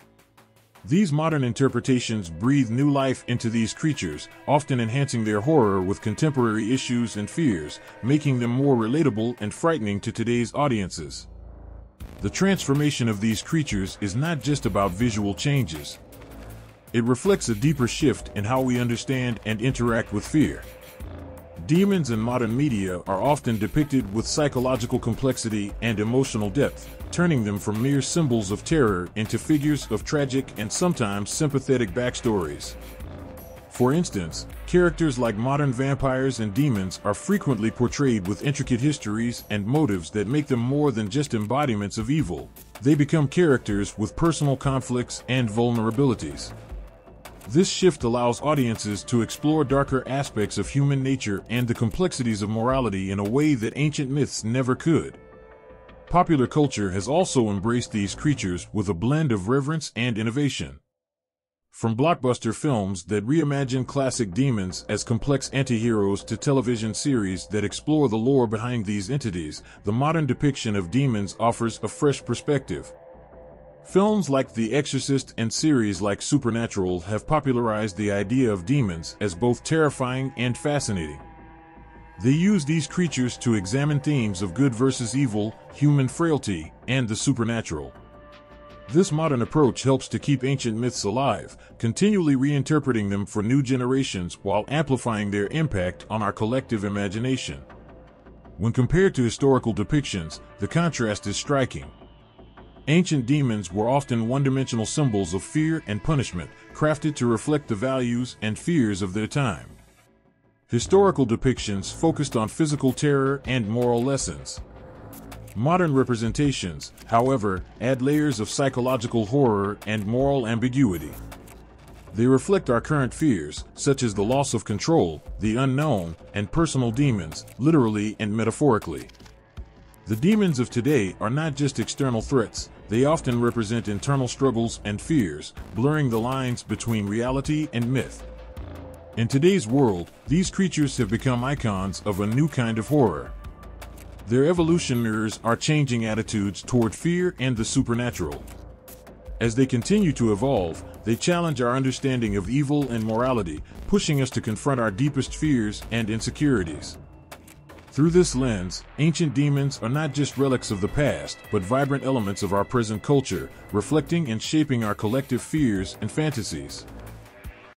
These modern interpretations breathe new life into these creatures, often enhancing their horror with contemporary issues and fears, making them more relatable and frightening to today's audiences. The transformation of these creatures is not just about visual changes. It reflects a deeper shift in how we understand and interact with fear. Demons in modern media are often depicted with psychological complexity and emotional depth, turning them from mere symbols of terror into figures of tragic and sometimes sympathetic backstories. For instance, characters like modern vampires and demons are frequently portrayed with intricate histories and motives that make them more than just embodiments of evil. They become characters with personal conflicts and vulnerabilities. This shift allows audiences to explore darker aspects of human nature and the complexities of morality in a way that ancient myths never could. Popular culture has also embraced these creatures with a blend of reverence and innovation. From blockbuster films that reimagine classic demons as complex anti-heroes to television series that explore the lore behind these entities, the modern depiction of demons offers a fresh perspective. Films like The Exorcist and series like Supernatural have popularized the idea of demons as both terrifying and fascinating. They use these creatures to examine themes of good versus evil, human frailty, and the supernatural. This modern approach helps to keep ancient myths alive, continually reinterpreting them for new generations while amplifying their impact on our collective imagination. When compared to historical depictions, the contrast is striking. Ancient demons were often one-dimensional symbols of fear and punishment, crafted to reflect the values and fears of their time. Historical depictions focused on physical terror and moral lessons. Modern representations, however, add layers of psychological horror and moral ambiguity. They reflect our current fears, such as the loss of control, the unknown, and personal demons, literally and metaphorically. The demons of today are not just external threats, they often represent internal struggles and fears, blurring the lines between reality and myth. In today's world, these creatures have become icons of a new kind of horror. Their evolution mirrors our changing attitudes toward fear and the supernatural. As they continue to evolve, they challenge our understanding of evil and morality, pushing us to confront our deepest fears and insecurities. Through this lens, ancient demons are not just relics of the past, but vibrant elements of our present culture, reflecting and shaping our collective fears and fantasies.